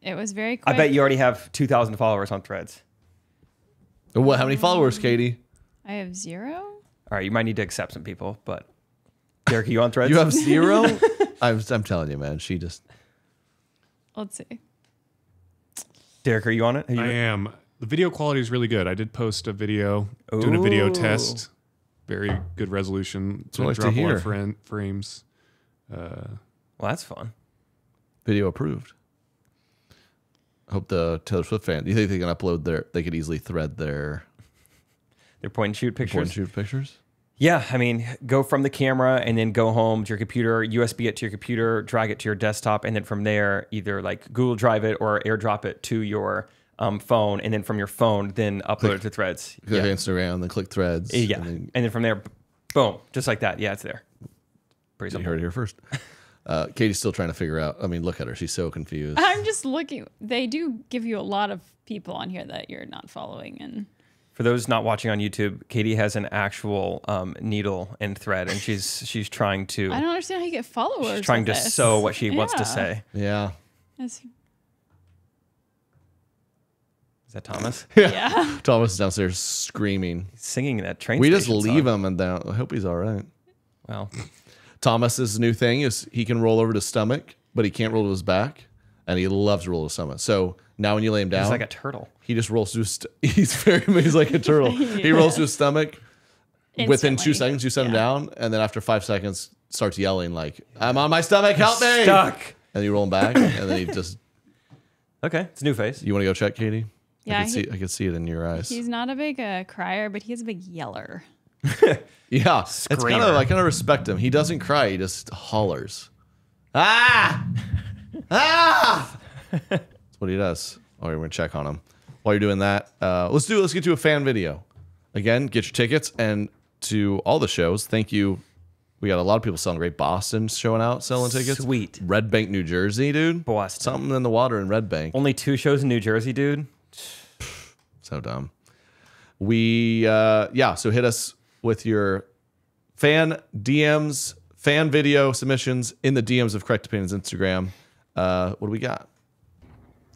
It was very quick. I bet you already have two thousand followers on Threads. What? How many followers, Katie? I have zero. All right, you might need to accept some people, but... Derek, are you on Threads? You have zero? I'm, I'm telling you, man. She just... Let's see. Derek, are you on it? You I on? am. The video quality is really good. I did post a video, Ooh. doing a video test. Very good resolution. It's what I like to hear. Fr frames. Uh, well, that's fun. Video approved. Hope the Taylor Swift fan. Do you think they can upload their? They could easily thread their their point and shoot pictures. Point and shoot pictures. Yeah, I mean, go from the camera and then go home to your computer, U S B it to your computer, drag it to your desktop, and then from there, either like Google Drive it or AirDrop it to your um, phone, and then from your phone, then upload click, it to Threads. Click yeah. Instagram, then click Threads. Yeah, and then, and then from there, boom, just like that. Yeah, it's there. Pretty simple. You heard it here first. Uh, Katie's still trying to figure out. I mean, look at her. She's so confused. I'm just looking. They do give you a lot of people on here that you're not following. And for those not watching on YouTube, Katie has an actual um, needle and thread, and she's she's trying to. I don't understand how you get followers. She's trying to this. sow what she yeah. wants to say. Yeah. That's... Is that Thomas? yeah. yeah. Thomas is downstairs screaming, he's singing that train. We just leave song. him and down. I hope he's all right. Well. Thomas's new thing is he can roll over to stomach, but he can't roll to his back, and he loves to roll to stomach. So now when you lay him down, he's like a turtle. He just rolls to his he's very he's like a turtle. yeah. He rolls to his stomach. Instantly. Within two seconds, you set yeah. him down, and then after five seconds, starts yelling like, "I'm on my stomach, help me!" Stuck. And you roll him back, and then he just okay. It's a new face. You want to go check, Katie? Yeah, I can see I can see it in your eyes. He's not a big uh, crier, but he's a big yeller. yeah, Screamer. It's kind of I kind of respect him. He doesn't cry; he just hollers. Ah, ah! That's what he does. All right, we're gonna check on him. While you're doing that, uh, let's do. Let's get to a fan video. Again, get your tickets, and to all the shows. Thank you. We got a lot of people selling great. Boston showing out, selling tickets. Sweet. Red Bank, New Jersey, dude. Boston. Something in the water in Red Bank. Only two shows in New Jersey, dude. So dumb. We uh, yeah. So hit us with your fan D Ms, fan video submissions in the D Ms of Correct Opinions Instagram. Uh, what do we got?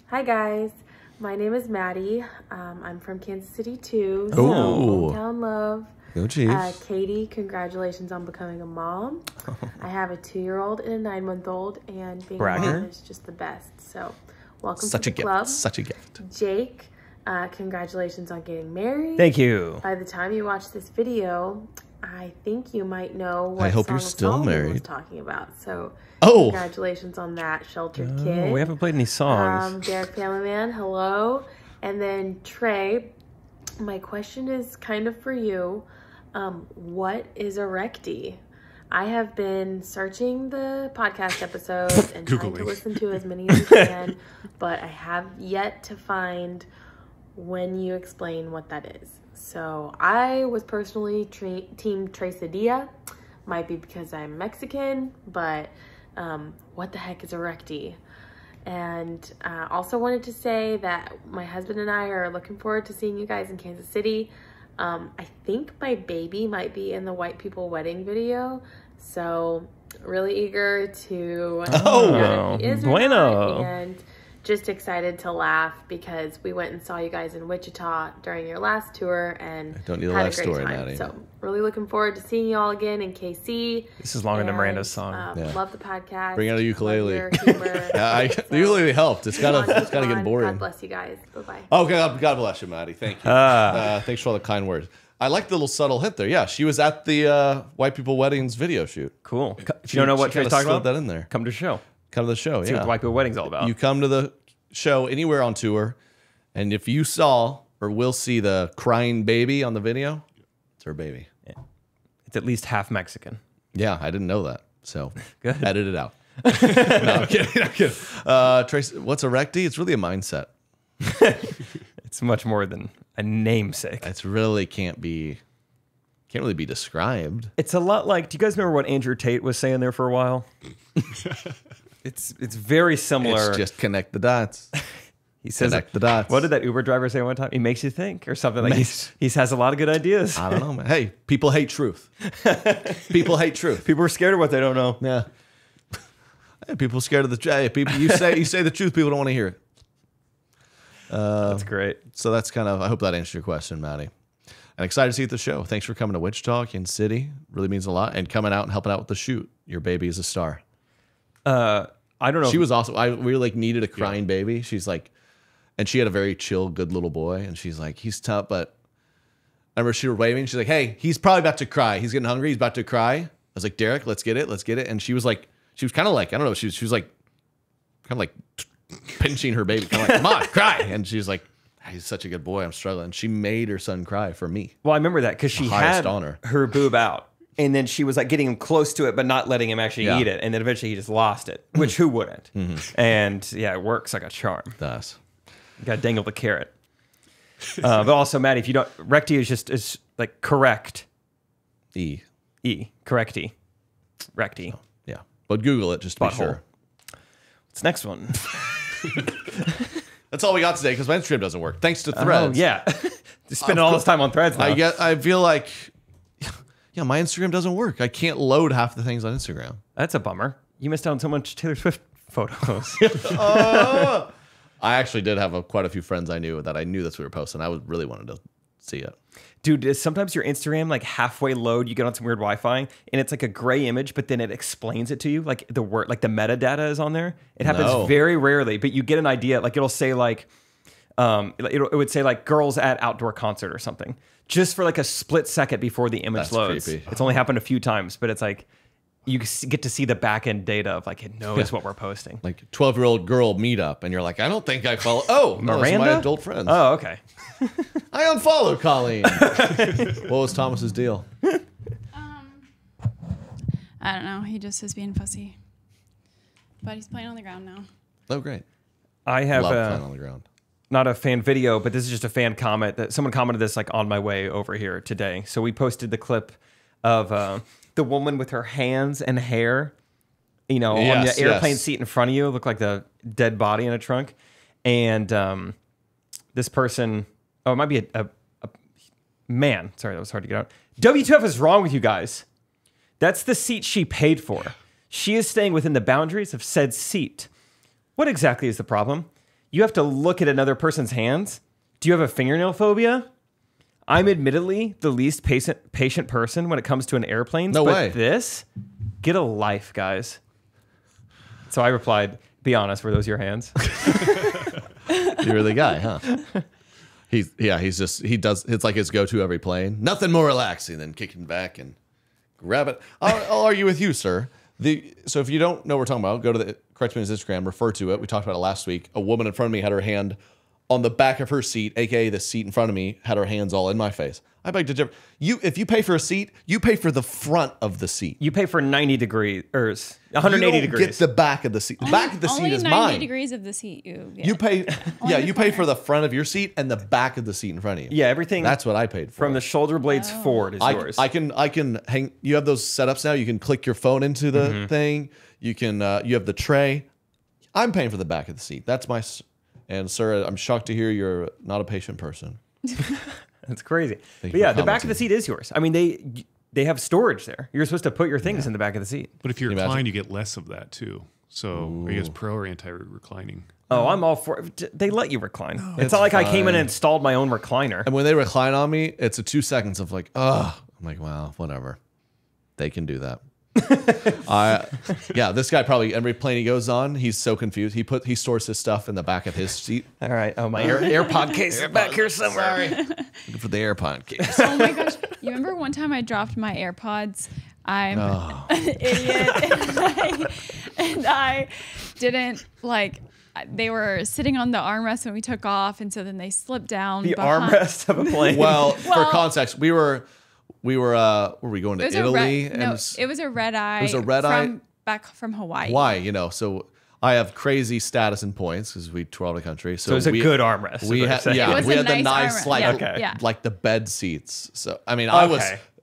Hi, guys. My name is Maddie. Um, I'm from Kansas City, too. Oh. So hometown love. Go Chiefs. Uh, Katie, congratulations on becoming a mom. Oh. I have a two-year-old and a nine-month-old, and being Bragger. a mom is just the best. So welcome Such to the gift. club. Such a gift. Jake, uh, congratulations on getting married. Thank you. By the time you watch this video, I think you might know what I hope Song you're still married. was talking about. So oh. congratulations on that, Sheltered oh, Kid. We haven't played any songs. Um, Derek Familyman, hello. And then Trey, my question is kind of for you. Um, what is a recti? I have been searching the podcast episodes and Googling. trying to listen to as many as I can, but I have yet to find when you explain what that is. So I was personally tra- team Trasadilla. Might be because I'm Mexican, but um, what the heck is a recti? And uh, also wanted to say that my husband and I are looking forward to seeing you guys in Kansas City. Um, I think my baby might be in the white people wedding video, so really eager to oh he is bueno not, and just excited to laugh because we went and saw you guys in Wichita during your last tour and I don't need a had a great story, time. Maddie. So really looking forward to seeing you all again in K C. This is longer and, than Miranda's song. Um, yeah. Love the podcast. Bring out a ukulele. Your humor. yeah, I, so, the ukulele helped. It's gotta, it's gotta get boring. God bless you guys. Bye bye. Oh God, God bless you, Maddie. Thank you. Uh, uh, thanks for all the kind words. I like the little subtle hint there. Yeah, she was at the uh, White People Weddings video shoot. Cool. She, if you don't know what you're talking about, that in there. Come to the show. Come to the show. That's yeah. what White People Wedding's all about. You come to the show anywhere on tour, and if you saw or will see the crying baby on the video, it's her baby. Yeah. It's at least half Mexican. Yeah, I didn't know that. So Good. edit it out. no, I'm kidding. I'm kidding. Uh, Trace, what's a recti? It's really a mindset. It's much more than a namesake. It's really can't be, can't really be described. It's a lot like, do you guys remember what Andrew Tate was saying there for a while? It's it's very similar. It's just connect the dots. He says connect the dots. What did that Uber driver say one time? He makes you think or something like that. He has a lot of good ideas. I don't know, man. Hey, people hate truth. People hate truth. People are scared of what they don't know. Yeah. Hey, people are scared of the hey, people you say you say the truth, people don't want to hear it. Uh, that's great. So that's kind of I hope that answered your question, Maddie. And excited to see you at the show. Thanks for coming to Wichita, Kansas City. Really means a lot. And coming out and helping out with the shoot. Your baby is a star. Uh, I don't know. She was awesome. I we like needed a crying yeah. baby. She's like, and she had a very chill, good little boy. And she's like, he's tough, but I remember she was waving. She's like, hey, he's probably about to cry. He's getting hungry. He's about to cry. I was like, Derek, let's get it, let's get it. And she was like, she was kind of like, I don't know. She was she was like, kind of like pinching her baby, kind of like, come on, cry. And she's like, he's such a good boy. I'm struggling. She made her son cry for me. Well, I remember that because she had honor. her boob out. And then she was like getting him close to it, but not letting him actually yeah. eat it. And then eventually he just lost it, which who wouldn't? Mm-hmm. And yeah, it works like a charm. It does. You got to dangle the carrot. uh, but also, Maddie, if you don't, recti is just is like correct. E. E. Correcti. Recti. So, yeah. But Google it just to Butthole. be sure. What's next one? That's all we got today because my Instagram doesn't work. Thanks to Threads. Uh, yeah. Spending all this time on Threads now. I, get, I feel like. Yeah, my Instagram doesn't work. I can't load half the things on Instagram. That's a bummer. You missed out on so much Taylor Swift photos. uh, I actually did have a, quite a few friends I knew that I knew that's what we were posting. I was, really wanted to see it. Dude, sometimes your Instagram, like halfway load, you get on some weird Wi-Fi, and it's like a gray image, but then it explains it to you. Like the word, like the metadata is on there. It happens no. very rarely, but you get an idea. Like it'll say like, um, it, it would say like girls at outdoor concert or something. Just for like a split second before the image That's loads. Creepy. It's only happened a few times, but it's like you get to see the back end data of like it knows yeah. what we're posting. Like twelve year old girl meetup, and you're like, I don't think I follow. Oh, Miranda, no, my adult friends. Oh, okay. I unfollow Colleen. What was Thomas's deal? Um, I don't know. He just is being fussy, but he's playing on the ground now. Oh, great! I have Love uh, playing on the ground. Not a fan video, but this is just a fan comment that someone commented this like on my way over here today. So we posted the clip of uh, the woman with her hands and hair, you know, yes, on the airplane yes. seat in front of you, look like the dead body in a trunk. And um, this person, oh, it might be a, a, a man. Sorry, that was hard to get out. W T F is wrong with you guys? That's the seat she paid for. She is staying within the boundaries of said seat. What exactly is the problem? You have to look at another person's hands? Do you have a fingernail phobia? I'm admittedly the least patient, patient person when it comes to an airplane. No but way. This? Get a life, guys. So I replied, be honest, were those your hands? You're the guy, huh? He's, yeah, he's just, he does, it's like his go-to every plane. Nothing more relaxing than kicking back and grab it. I'll, I'll argue with you, sir. The, so if you don't know what we're talking about, go to the Correct Opinions Instagram, refer to it. We talked about it last week. A woman in front of me had her hand on the back of her seat, A K A the seat in front of me, had her hands all in my face. I beg to differ. You, if you pay for a seat, you pay for the front of the seat. You pay for ninety degrees, or one hundred eighty you don't degrees. Get the back of the seat. The only, back of the seat is mine. Only ninety degrees of the seat you get. You pay, yeah, you corner. Pay for the front of your seat and the back of the seat in front of you. Yeah, everything. That's what I paid for. From the shoulder blades oh. forward is I, yours. I can, I can hang. You have those setups now. You can click your phone into the mm-hmm. thing. You can, uh, you have the tray. I'm paying for the back of the seat. That's my. And sir, I'm shocked to hear you're not a patient person. That's crazy. But yeah, the back of the seat is yours. I mean, they they have storage there. You're supposed to put your things yeah. in the back of the seat. But if you're you reclined, you get less of that too. So Ooh. Are you guys pro or anti-reclining? Oh, I'm all for it. They let you recline. No, it's, it's not like fine. I came in and installed my own recliner. And when they recline on me, it's a two seconds of like, oh, I'm like, wow, whatever. They can do that. uh, yeah, this guy probably every plane he goes on, he's so confused. He put he stores his stuff in the back of his seat. All right. Oh my, Air, AirPod case AirPod, is back here somewhere. Sorry. Looking for the AirPod case. Oh my gosh! You remember one time I dropped my AirPods? I'm oh. an idiot, and I, and I didn't like. They were sitting on the armrest when we took off, and so then they slipped down. The behind. Armrest of a plane. Well, well, for context, we were. We were, uh, were we going to Italy? Red, and no, it was a red eye. It was a red from, eye back from Hawaii. Hawaii, you know. So I have crazy status and points because we toured the country. So, so it was we, a good armrest. We had, yeah, we had nice the nice, like, yeah. Okay. yeah. like the bed seats. So I mean, I okay.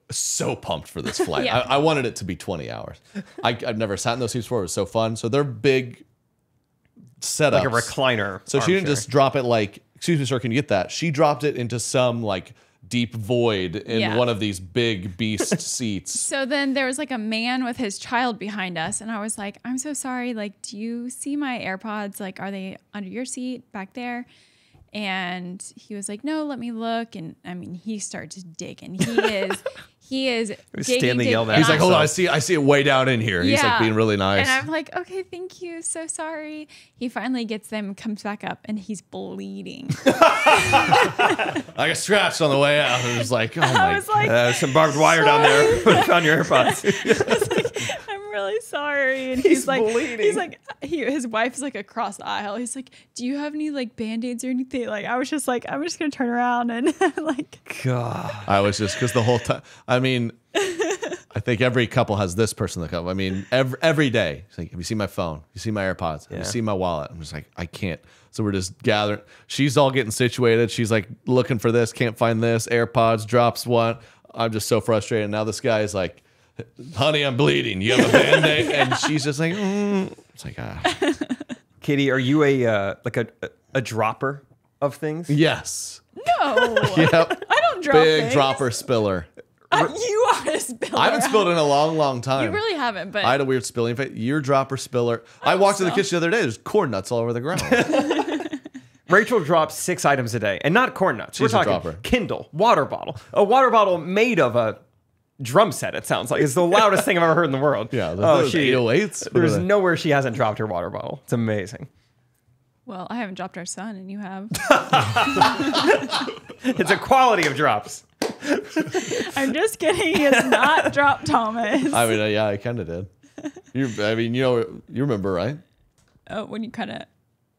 was so pumped for this flight. yeah. I, I wanted it to be twenty hours. I, I've never sat in those seats before. It was so fun. So they're big setups, like a recliner. So she didn't chair. just drop it. Like, excuse me, sir, can you get that? She dropped it into some like. deep void in yeah. one of these big beast seats. So then there was like a man with his child behind us, and I was like, I'm so sorry, like, do you see my AirPods? Like, are they under your seat back there? And he was like, no, let me look. And I mean, he starts digging. He is he is Stanley yelled at. He's like, hold on, I see I see it way down in here. Yeah. He's like being really nice. And I'm like, okay, thank you. So sorry. He finally gets them, comes back up, and he's bleeding. Like a scratch on the way out. It was like, oh my, I was like, uh, some barbed wire sorry. down there on your AirPods. I was like, I'm really sorry. And he's, he's like, bleeding. he's like, he, his wife's like across the aisle. He's like, do you have any like band-aids or anything? Like, I was just like, I'm just gonna turn around and like. God, I was just because the whole time. I mean, I think every couple has this person that comes. I mean, every every day. It's like, have you seen my phone? You see my AirPods? Have yeah. you seen my wallet? I'm just like, I can't. So we're just gathering. She's all getting situated. She's like looking for this, can't find this. AirPods drops one. I'm just so frustrated. Now this guy is like, honey, I'm bleeding. You have a Band-Aid? yeah. And she's just like, mm. It's like, ah. Katie, are you a uh, like a, a a dropper of things? Yes. No. Yep. I don't drop Big things. dropper spiller. Uh, you are a spiller. I haven't spilled in a long, long time. You really haven't, but I had a weird spilling face. You're dropper spiller. I, I walked so. to the kitchen the other day. There's corn nuts all over the ground. Rachel drops six items a day, and not corn nuts. She's We're talking a dropper. Kindle, water bottle, a water bottle made of a drum set, it sounds like. It's the loudest thing I've ever heard in the world. Yeah, oh, she, eight oh eights. There's nowhere she hasn't dropped her water bottle. It's amazing. Well, I haven't dropped our son, and you have. It's a quality of drops. I'm just kidding. It's not drop Thomas. I mean, uh, yeah, I kind of did. You, I mean, you know, you remember, right? Oh, when you kind of.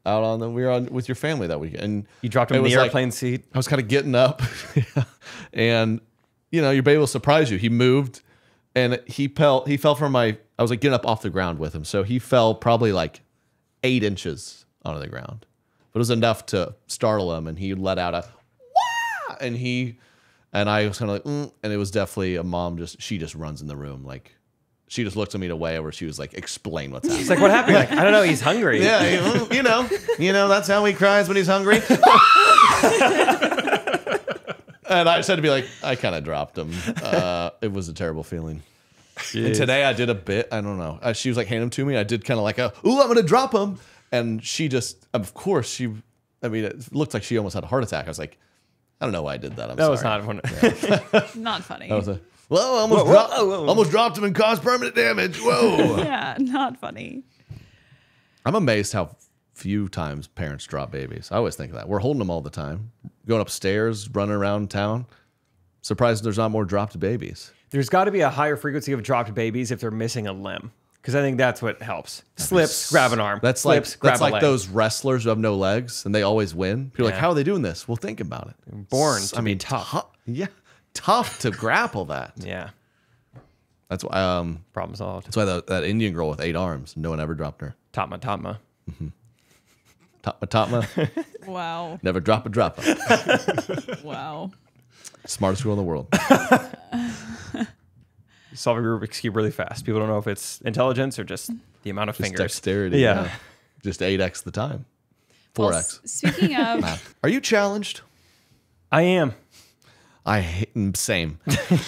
Out on them, we were on with your family that weekend. And you dropped him in the airplane like, seat. I was kind of getting up, and. You know, your baby will surprise you. He moved, and he fell. He fell from my. I was like getting up off the ground with him, so he fell probably like eight inches onto the ground, but it was enough to startle him, and he let out a wah, and he, and I was kind of like, mm, and it was definitely a mom. Just she just runs in the room like. She just looked at me in a way where she was like, explain what's happening. She's like, what happened? Like, I don't know, he's hungry. Yeah, you know, you know, that's how he cries when he's hungry. And I just had to be like, I kind of dropped him. Uh, it was a terrible feeling. Jeez. And today I did a bit. I don't know. Uh, she was like, hand them to me. I did kind of like a, ooh, I'm going to drop them. And she just, of course, she, I mean, it looked like she almost had a heart attack. I was like, I don't know why I did that. I'm that sorry. was not funny. Not funny. That was a, whoa, almost, whoa, dropped, whoa, whoa, whoa. almost dropped him and caused permanent damage. Whoa. Yeah, not funny. I'm amazed how few times parents drop babies. I always think of that. We're holding them all the time, going upstairs, running around town. Surprised there's not more dropped babies. There's got to be a higher frequency of dropped babies if they're missing a limb, because I think that's what helps. Slips, grab an arm. That's Slips, like, grab that's a like leg. Those wrestlers who have no legs and they always win. People yeah. are like, how are they doing this? Well, think about it. You're born to I mean, tough. Yeah, tough to grapple that. Yeah. That's why. Um, Problem solved. That's why the, that Indian girl with eight arms, no one ever dropped her. Tatma, tatma. Mm-hmm. Tatma, tatma. Wow. Never drop a drop. Wow. Smartest girl in the world. Solving Rubik's Cube really fast. People don't know if it's intelligence or just the amount of just fingers. Dexterity. Yeah. yeah. Just eight X the time. four X. Well, speaking of. Are you challenged? I am. I hate, same.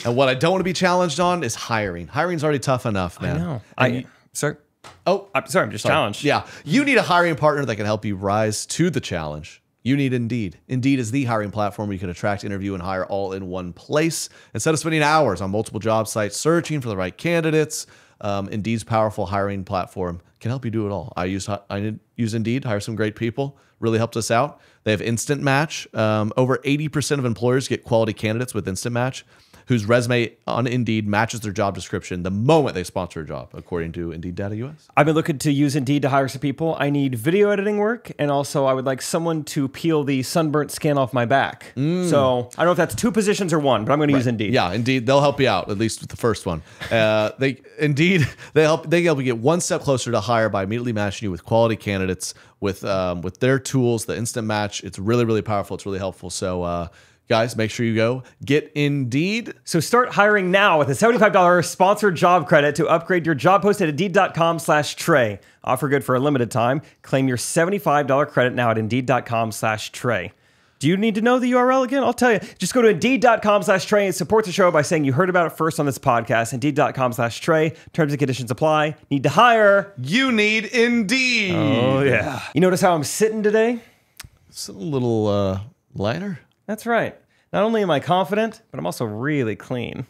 And what I don't want to be challenged on is hiring. Hiring's already tough enough, man. I know. And I, you, sir? Oh, I'm sorry. I'm just sorry. challenged. Yeah. You need a hiring partner that can help you rise to the challenge. You need Indeed. Indeed is the hiring platform where you can attract, interview, and hire all in one place. Instead of spending hours on multiple job sites searching for the right candidates, um, Indeed's powerful hiring platform can help you do it all. I use I use Indeed, hire some great people. Really helped us out. They have Instant Match. Um, over eighty percent of employers get quality candidates with Instant Match, whose resume on Indeed matches their job description the moment they sponsor a job, according to Indeed dot U S. I've been looking to use Indeed to hire some people. I need video editing work, and also I would like someone to peel the sunburnt skin off my back. Mm. So I don't know if that's two positions or one, but I'm going right. to use Indeed. Yeah, Indeed, they'll help you out, at least with the first one. Uh, they Indeed, they help they help you get one step closer to hire by immediately matching you with quality candidates with, um, with their tools, the Instant Match. It's really, really powerful. It's really helpful. So, uh, guys, make sure you go get Indeed. So start hiring now with a seventy-five dollar sponsored job credit to upgrade your job post at Indeed dot com slash Trey. Offer good for a limited time. Claim your seventy-five dollar credit now at Indeed dot com slash Trey. Do you need to know the U R L again? I'll tell you. Just go to Indeed dot com slash Trey and support the show by saying you heard about it first on this podcast. Indeed dot com slash Trey. Terms and conditions apply. Need to hire. You need Indeed. Oh, yeah. You notice how I'm sitting today? It's a little uh, lighter. That's right. Not only am I confident, but I'm also really clean.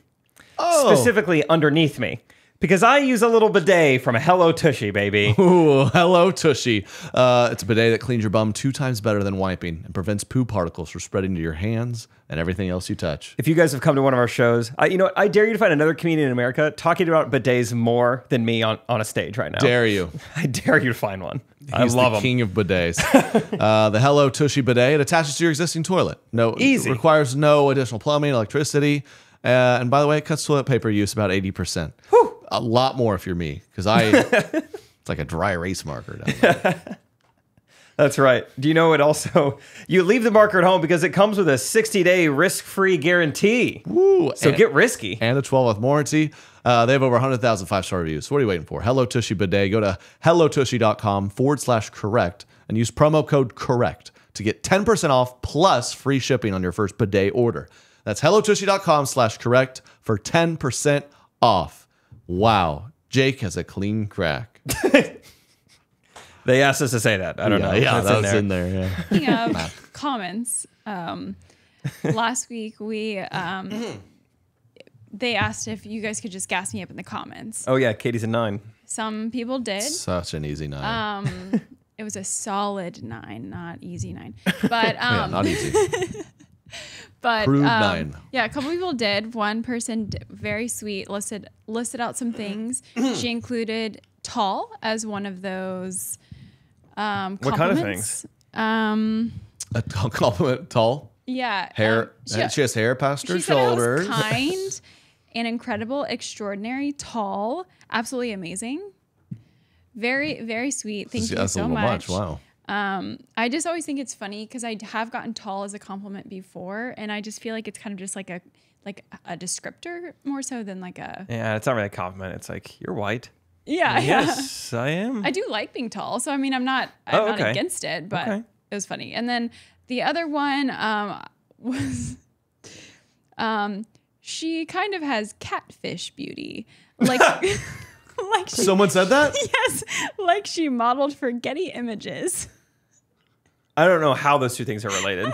Oh. Specifically underneath me. Because I use a little bidet from Hello Tushy, baby. Ooh, Hello Tushy. Uh, it's a bidet that cleans your bum two times better than wiping and prevents poo particles from spreading to your hands and everything else you touch. If you guys have come to one of our shows, I, you know what? I dare you to find another comedian in America talking about bidets more than me on, on a stage right now. Dare you. I dare you to find one. He's I love the king of bidets. uh, the Hello Tushy bidet, it attaches to your existing toilet. No, Easy. It requires no additional plumbing, electricity. Uh, and by the way, it cuts toilet paper use about eighty percent. Whew. A lot more if you're me, because I, it's like a dry erase marker down there. That's right. Do you know it also, you leave the marker at home because it comes with a sixty day risk-free guarantee. Woo, so and, get risky. And a twelve month warranty. Uh, they have over one hundred thousand five star reviews. So what are you waiting for? Hello Tushy Bidet. Go to Hello Tushy dot com forward slash correct and use promo code correct to get ten percent off plus free shipping on your first bidet order. That's Hello Tushy dot com slash correct for ten percent off. Wow, Jake has a clean crack. They asked us to say that. I don't yeah, know. Yeah, that was in there. In there yeah. Speaking of nah. comments, um, last week we um, they asked if you guys could just gas me up in the comments. Oh yeah, Katie's a nine. Some people did. Such an easy nine. Um, it was a solid nine, not easy nine, but um, yeah, not easy. But um, nine. yeah, a couple people did. One person, did, very sweet, listed listed out some things. She included tall as one of those. Um, what kind of things? Um, a compliment, tall. Yeah, hair. Um, she, she has hair past her shoulders. Kind and incredible, extraordinary, tall, absolutely amazing. Very, very sweet. Thank See, you that's so a little much. much. Wow. Um, I just always think it's funny because I have gotten tall as a compliment before, and I just feel like it's kind of just like a like a descriptor more so than like a yeah. It's not really a compliment. It's like you're white. Yeah. Yes, yeah. I am. I do like being tall, so I mean, I'm not I'm oh, okay. not against it, but okay. it was funny. And then the other one um, was um, she kind of has catfish beauty. Like, like she, someone said that? Yes. Like she modeled for Getty Images. I don't know how those two things are related.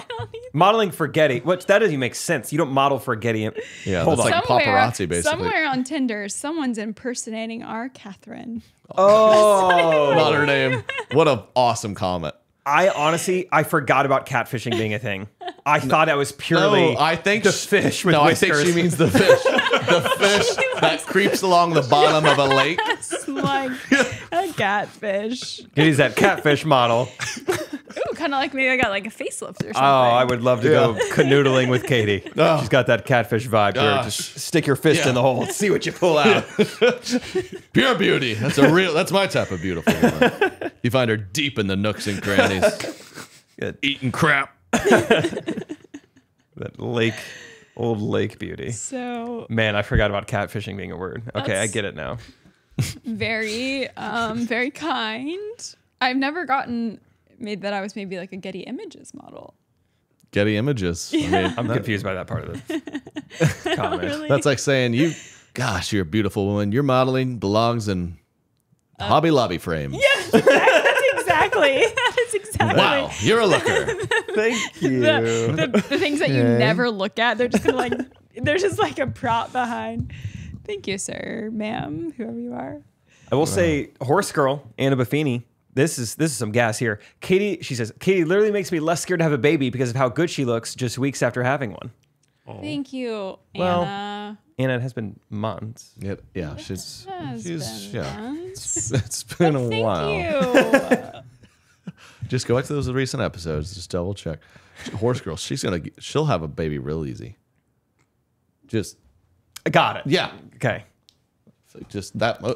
Modeling for Getty, which that doesn't even make sense. You don't model for Getty. Yeah, hold that's on. Like paparazzi, basically. Somewhere on Tinder, someone's impersonating our Catherine. Oh, not her name. What an awesome comment. I honestly, I forgot about catfishing being a thing. I no, thought that was purely no, I think the fish with No, whiskers. I think she means the fish. The fish that creeps along the bottom of a lake. It's like a catfish. It is that catfish model. Ooh, kind of like maybe I got like a facelift or something. Oh, I would love to yeah. go canoodling with Katie. Oh. She's got that catfish vibe. Uh, Just stick your fist yeah. in the hole and see what you pull out. Pure beauty. That's a real. That's my type of beautiful woman. You find her deep in the nooks and crannies. Good. Eating crap. That lake, old lake beauty. So, man, I forgot about catfishing being a word. Okay, I get it now. Very, um, very kind. I've never gotten... made that I was maybe like a Getty Images model. Getty Images. Yeah. I mean, I'm confused by that part of the comment. Really. That's like saying, you, gosh, you're a beautiful woman. Your modeling belongs in uh, Hobby Lobby frames. Yeah, that's exactly. That is exactly. Wow, you're a looker. Thank you. The, the, the things that okay. you never look at, they're just like, they're just like a prop behind. Thank you, sir, ma'am, whoever you are. I will wow. say, Horse Girl, Anna Buffini. This is this is some gas here. Katie, she says, Katie literally makes me less scared to have a baby because of how good she looks just weeks after having one. Oh. Thank you, well, Anna. Anna, it has been months. It, yeah, it she's, she's been yeah. Months. It's, it's been a thank while. You. Just go back to those recent episodes. Just double check. Horse Girl, she's gonna she'll have a baby real easy. Just I got it. Yeah. Okay. So just that. Mo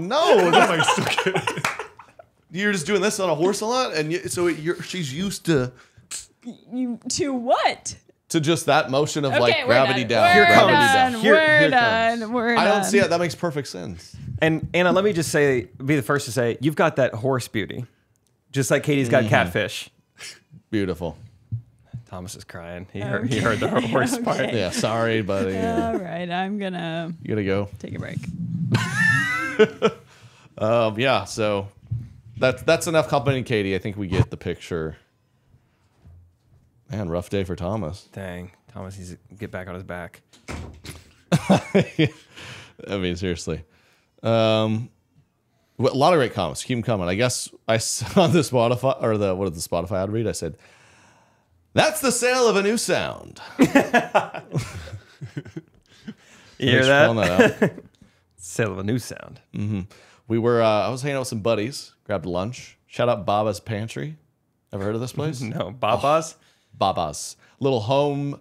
no, that's like. You're just doing this on a horse a lot, and you, so it, you're, she's used to you, to what? To just that motion of okay, like gravity down. We're gravity done. Down. Here, we're here done. We're I don't done. See it. That makes perfect sense. And Anna, let me just say, be the first to say, you've got that horse beauty, just like Katie's got mm-hmm. catfish. Beautiful. Thomas is crying. He okay. heard. He heard the horse okay. part. Yeah. Sorry, buddy. All right, I'm gonna. You gotta go. Take a break. um, yeah. So. That's that's enough complimenting Katie. I think we get the picture. Man, rough day for Thomas. Dang, Thomas needs to get back on his back. I mean, seriously. Um, a lot of great comments. Keep them coming. I guess I saw the Spotify or the what is the Spotify ad read? I said, "That's the sale of a new sound." You hear that? that out. Sale of a new sound. Mm-hmm. We were. Uh, I was hanging out with some buddies. Grabbed lunch. Shout out Baba's Pantry. Ever heard of this place? No. Baba's? Oh, Baba's. Little home,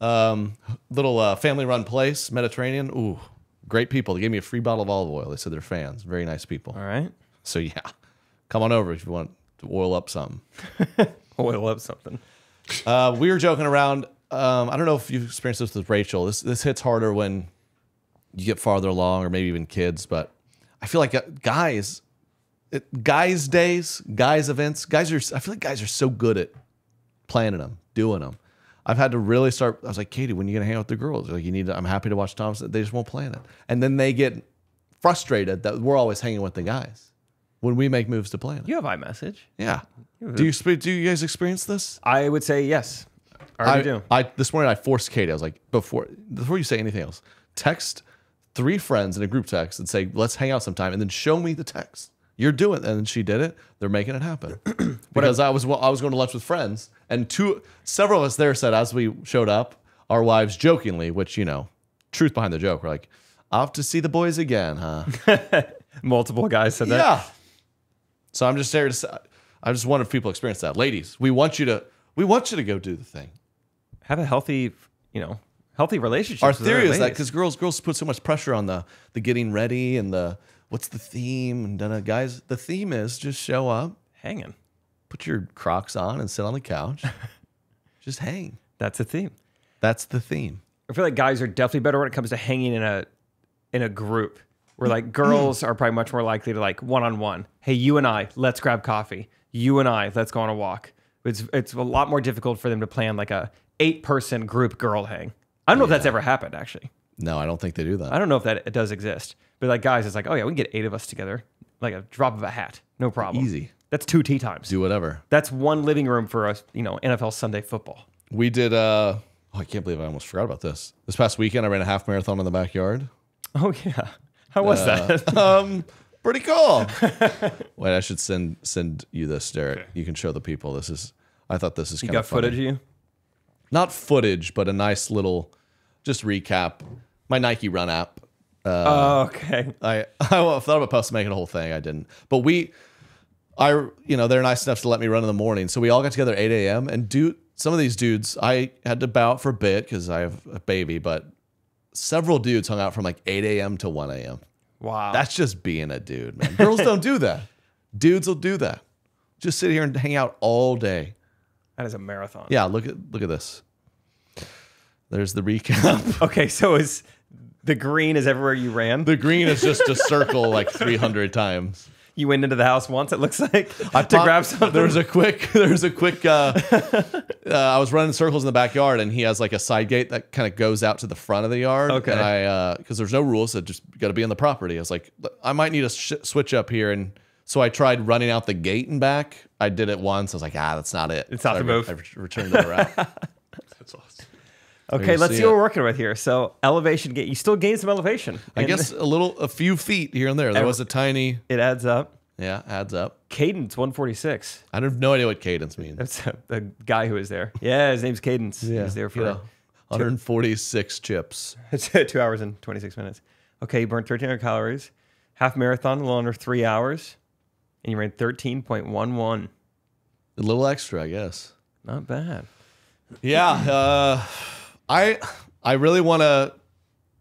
um, little uh, family-run place, Mediterranean. Ooh, great people. They gave me a free bottle of olive oil. They said they're fans. Very nice people. All right. So, yeah. Come on over if you want to oil up something. Oil up something. Uh, we were joking around. Um, I don't know if you've experienced this with Rachel. This, this hits harder when you get farther along or maybe even kids, but I feel like guys... It, guys' days, guys' events, guys are. I feel like guys are so good at planning them, doing them. I've had to really start. I was like, Katie, when are you gonna hang out with the girls? They're like, you need. To, I'm happy to watch Thomas. They just won't plan it, and then they get frustrated that we're always hanging with the guys when we make moves to plan it. You have iMessage. Yeah. You have do you do you guys experience this? I would say yes. I already do. I this morning I forced Katie. I was like, before before you say anything else, text three friends in a group text and say, let's hang out sometime, and then show me the text. You're doing, and she did it. They're making it happen. Because I was, well, I was going to lunch with friends, and two, several of us there said, as we showed up, our wives jokingly, which you know, truth behind the joke, we're like, "Off to see the boys again, huh?" Multiple guys said that. Yeah. So I'm just there to. I just wonder if people experience that. Ladies, we want you to. We want you to go do the thing. Have a healthy, you know, healthy relationship. Our theory is that because girls, girls put so much pressure on the the getting ready and the. What's the theme? And then, guys, the theme is just show up, hanging, put your Crocs on, and sit on the couch. Just hang. That's the theme. That's the theme. I feel like guys are definitely better when it comes to hanging in a in a group. Where like girls are probably much more likely to like one on one. Hey, you and I, let's grab coffee. You and I, let's go on a walk. It's it's a lot more difficult for them to plan like a eight person group girl hang. I don't know yeah. if that's ever happened actually. No, I don't think they do that. I don't know if that it does exist. But like guys, it's like, oh yeah, we can get eight of us together. Like a drop of a hat. No problem. Easy. That's two tea times. Do whatever. That's one living room for us, you know, N F L Sunday football. We did, uh, oh, I can't believe I almost forgot about this. This past weekend, I ran a half marathon in the backyard. Oh yeah. How was uh, that? um, pretty cool. Wait, I should send send you this, Derek. Okay. You can show the people. This is, I thought this is kind of funny. You got footage of you? Not footage, but a nice little, just recap. My Nike Run app. Uh, oh, okay. I, I thought about posting making a whole thing. I didn't. But we, I, you know, they're nice enough to let me run in the morning. So we all got together at eight A M and do some of these dudes, I had to bow out for a bit because I have a baby, but several dudes hung out from like eight A M to one A M Wow. That's just being a dude, man. Girls don't do that. Dudes will do that. Just sit here and hang out all day. That is a marathon. Yeah, look at look at this. There's the recap. Okay, so is the green is everywhere you ran? The green is just a circle like three hundred times. You went into the house once, it looks like, I to grab something. There was a quick, there was a quick, uh, uh, I was running circles in the backyard, and he has like a side gate that kind of goes out to the front of the yard. Okay. And I, because uh, there's no rules, so just got to be on the property. I was like, I might need to sh switch up here. And so I tried running out the gate and back. I did it once. I was like, ah, that's not it. It's so not I the move. I returned to the route. That's awesome. Okay, let's see, see what we're working with here. So elevation gain. You still gain some elevation. I guess a little, a few feet here and there. There was a tiny. It adds up. Yeah, adds up. Cadence, one forty-six. I have no idea what cadence means. That's a, the guy who was there. Yeah, his name's Cadence. Yeah, he was there for yeah. one forty-six two, chips. Two hours and twenty-six minutes. Okay, you burned thirteen hundred calories. Half marathon, a little under three hours. And you ran thirteen point one one. A little extra, I guess. Not bad. Yeah, uh... I I really want to.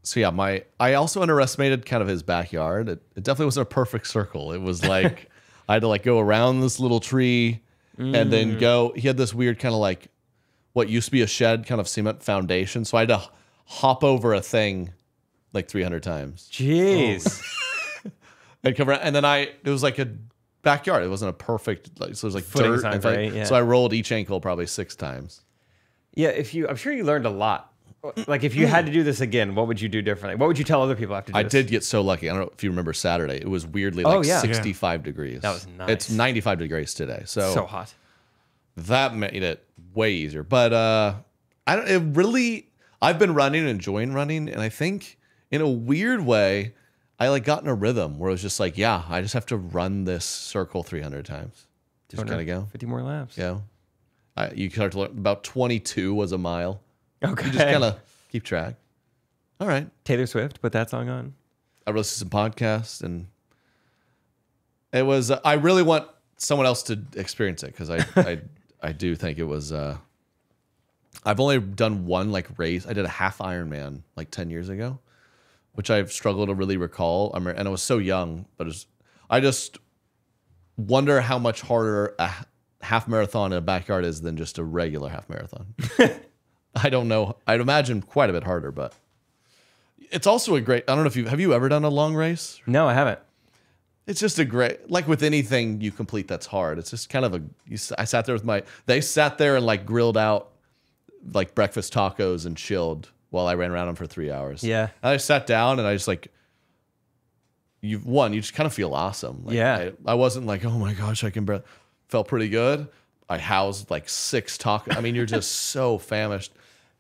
So yeah, my I also underestimated kind of his backyard. It, it definitely wasn't a perfect circle. It was like I had to like go around this little tree mm. and then go. He had this weird kind of like what used to be a shed kind of cement foundation. So I had to hop over a thing like three hundred times. Jeez. Oh. and cover and then I it was like a backyard. It wasn't a perfect. Like, so it was like footing dirt. And right, yeah. So I rolled each ankle probably six times. Yeah, if you, I'm sure you learned a lot. Like, if you had to do this again, what would you do differently? What would you tell other people after this? I did get so lucky. I don't know if you remember Saturday. It was weirdly like oh, yeah. sixty-five yeah. degrees. That was nice. It's ninety-five degrees today. So, so hot. That made it way easier. But uh, I don't, it really, I've been running and enjoying running. And I think in a weird way, I like got in a rhythm where it was just like, yeah, I just have to run this circle three hundred times. Just kind of go. fifty more laps. Yeah. I, you start to learn about twenty-two was a mile. Okay. You just kind of keep track. All right. Taylor Swift, put that song on. I listened to some podcasts, and it was, uh, I really want someone else to experience it because I, I, I do think it was, uh, I've only done one like race. I did a half Ironman like ten years ago, which I've struggled to really recall. I mean, and I was so young, but it was, I just wonder how much harder a half marathon in a backyard is than just a regular half marathon. I don't know. I'd imagine quite a bit harder, but it's also a great, I don't know if you, have you ever done a long race? No, I haven't. It's just a great, like with anything you complete that's hard. It's just kind of a, you, I sat there with my, they sat there and like grilled out like breakfast tacos and chilled while I ran around them for three hours. Yeah. And I sat down and I just like, you've won. You just kind of feel awesome. Like yeah. I, I wasn't like, oh my gosh, I can breath. Felt pretty good. I housed like six tacos. I mean, you're just so famished.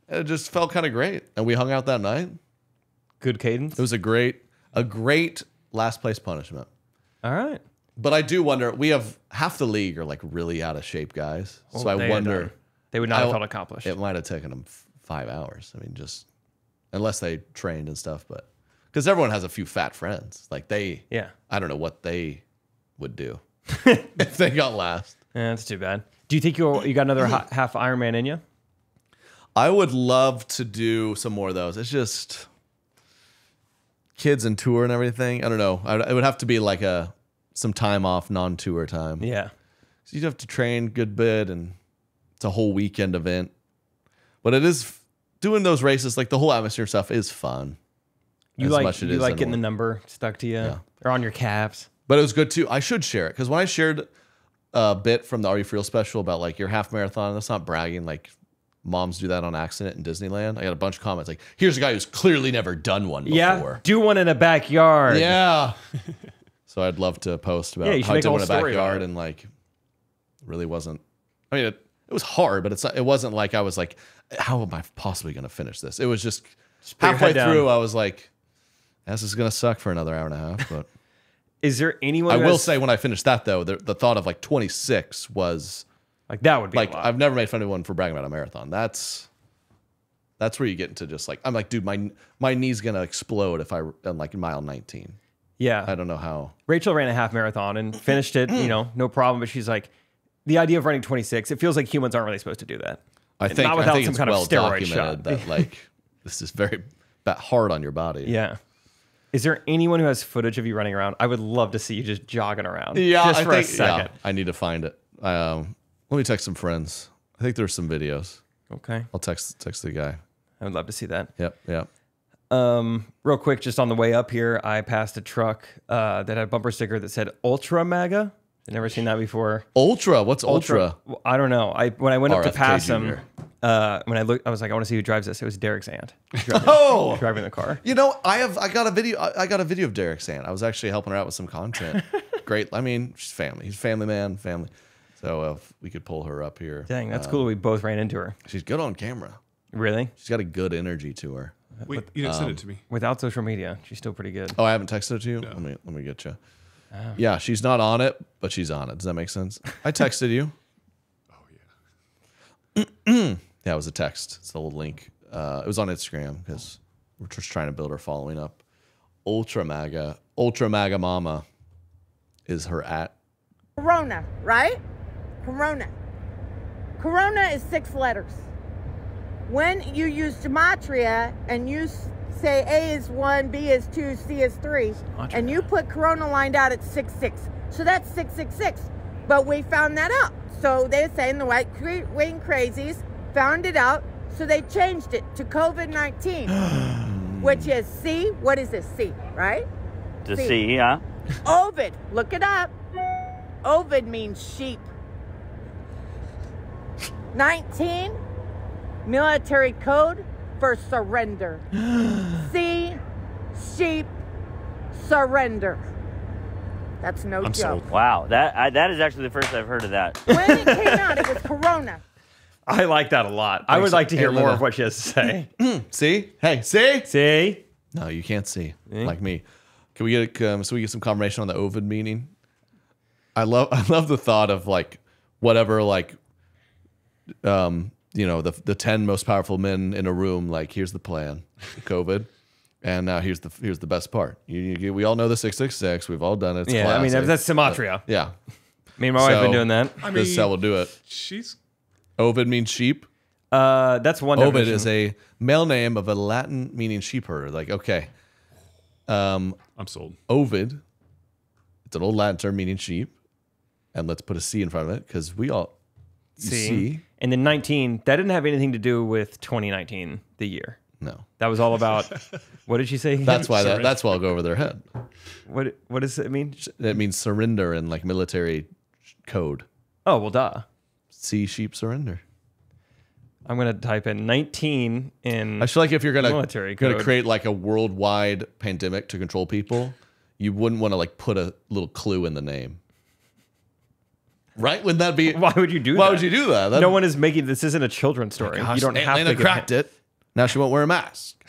It just felt kind of great. And we hung out that night. Good cadence. It was a great, a great last place punishment. All right. But I do wonder, we have half the league are like really out of shape guys. Well, so I wonder. They would not I, have felt accomplished. It might have taken them five hours. I mean, just unless they trained and stuff. But because everyone has a few fat friends. Like they, yeah. I don't know what they would do. If they got last. Yeah, that's too bad. Do you think you you got another ha half Ironman in you? I would love to do some more of those. It's just kids and tour and everything. I don't know. I, it would have to be like a some time off, non-tour time. Yeah. So you'd have to train good bit, and it's a whole weekend event. But it is doing those races. Like the whole atmosphere stuff is fun. You as like much it you is like getting the number stuck to you yeah. or on your calves. But it was good too. I should share it because when I shared a bit from the Are You For Real special about like your half marathon, that's not bragging. Like moms do that on accident in Disneyland. I got a bunch of comments like, here's a guy who's clearly never done one before. Yeah, do one in a backyard. Yeah. So I'd love to post about yeah, how I did one in a backyard and like really wasn't, I mean, it, it was hard, but it's not, it wasn't like I was like, how am I possibly going to finish this? It was just, just halfway through, I was like, this is going to suck for another hour and a half. But is there anyone? I will has... say when I finished that though, the, the thought of like twenty-six was like, that would be like, I've never made fun of anyone for bragging about a marathon. That's, that's where you get into just like, I'm like, dude, my, my knee's going to explode if I am like mile nineteen. Yeah. I don't know how. Rachel ran a half marathon and finished it, you know, no problem. But she's like, the idea of running twenty-six, it feels like humans aren't really supposed to do that. I think, not without I think some it's kind well of steroid shot. That like, this is very hard on your body. Yeah. Is there anyone who has footage of you running around? I would love to see you just jogging around. Yeah, just I for think, a second. Yeah, I need to find it. Um, let me text some friends. I think there's some videos. Okay. I'll text text the guy. I would love to see that. Yep, yep. Um, real quick, just on the way up here, I passed a truck uh, that had a bumper sticker that said Ultra MAGA. I've never seen that before. Ultra? What's Ultra? Ultra? I don't know. I When I went R F K up to pass Junior him, uh, when I looked, I was like, I want to see who drives this. It was Derek's aunt. Driving, oh! Driving the car. You know, I have. I got a video I got a video of Derek's aunt. I was actually helping her out with some content. Great. I mean, she's family. He's family man, family. So uh, if we could pull her up here. Dang, that's um, cool. We both ran into her. She's good on camera. Really? She's got a good energy to her. Wait, with, you didn't um, send it to me. Without social media, she's still pretty good. Oh, I haven't texted it to you? No. Let me let me get you. Oh. Yeah, she's not on it, but she's on it. Does that make sense? I texted you. Oh, yeah. Yeah, it was a text. It's a little link. Uh, it was on Instagram because we're just trying to build our following up. Ultra MAGA. Ultra MAGA Mama is her at. Corona, right? Corona. Corona is six letters. When you use gematria and you say A is one, B is two, C is three, and you put Corona lined out at six six, so that's six six six. But we found that out, so they're saying the white wing crazies found it out, so they changed it to COVID nineteen, which is C. What is this C? Right? The C. C, yeah. Ovid. Look it up. Ovid means sheep. Nineteen. Military code for surrender. See, sheep, surrender. That's no I'm joke. Sold. Wow, that I, that is actually the first I've heard of that. When it came out, it was Corona. I like that a lot. I, I would like to hear hey, more Luna. Of what she has to say. See? Hey, see? See? No, you can't see. Mm. Like me. Can we get um, so we get some confirmation on the Ovid meaning? I love I love the thought of like whatever like um. you know, the the ten most powerful men in a room, like, here's the plan, COVID. And now here's the here's the best part. You, you, we all know the six six six. We've all done it. It's yeah, classic. I mean, that's Simatria. Yeah. Me and my so, wife have been doing that. I mean, this cell will do it. She's... Ovid means sheep. Uh, that's one Ovid definition. Is a male name of a Latin meaning sheep herder. Like, okay. Um, I'm sold. Ovid, it's an old Latin term meaning sheep. And let's put a C in front of it, because we all... See? See? And then nineteen, that didn't have anything to do with twenty nineteen, the year. No. That was all about, what did she say? That's why that, that's why I'll go over their head. What What does it mean? It means surrender in like military code. Oh, well, duh. See sheep surrender. I'm going to type in nineteen in I feel like if you're going to create like a worldwide pandemic to control people, you wouldn't want to like put a little clue in the name. Right? Wouldn't that be... Why would you do why that? Why would you do that? That'd... No one is making... This isn't a children's story. Oh gosh, you don't Atlanta have to... Atlanta cracked it. Now she won't wear a mask.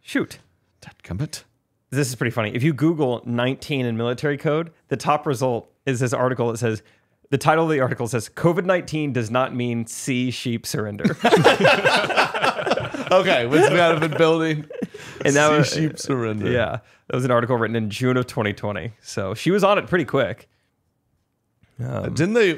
Shoot. Dadgummit. This is pretty funny. If you Google nineteen in military code, the top result is this article that says... The title of the article says, COVID nineteen does not mean see sheep surrender. Okay, what's that I've been building? And that see was, sheep surrender. Yeah. That was an article written in June of twenty twenty. So she was on it pretty quick. Um, Didn't they?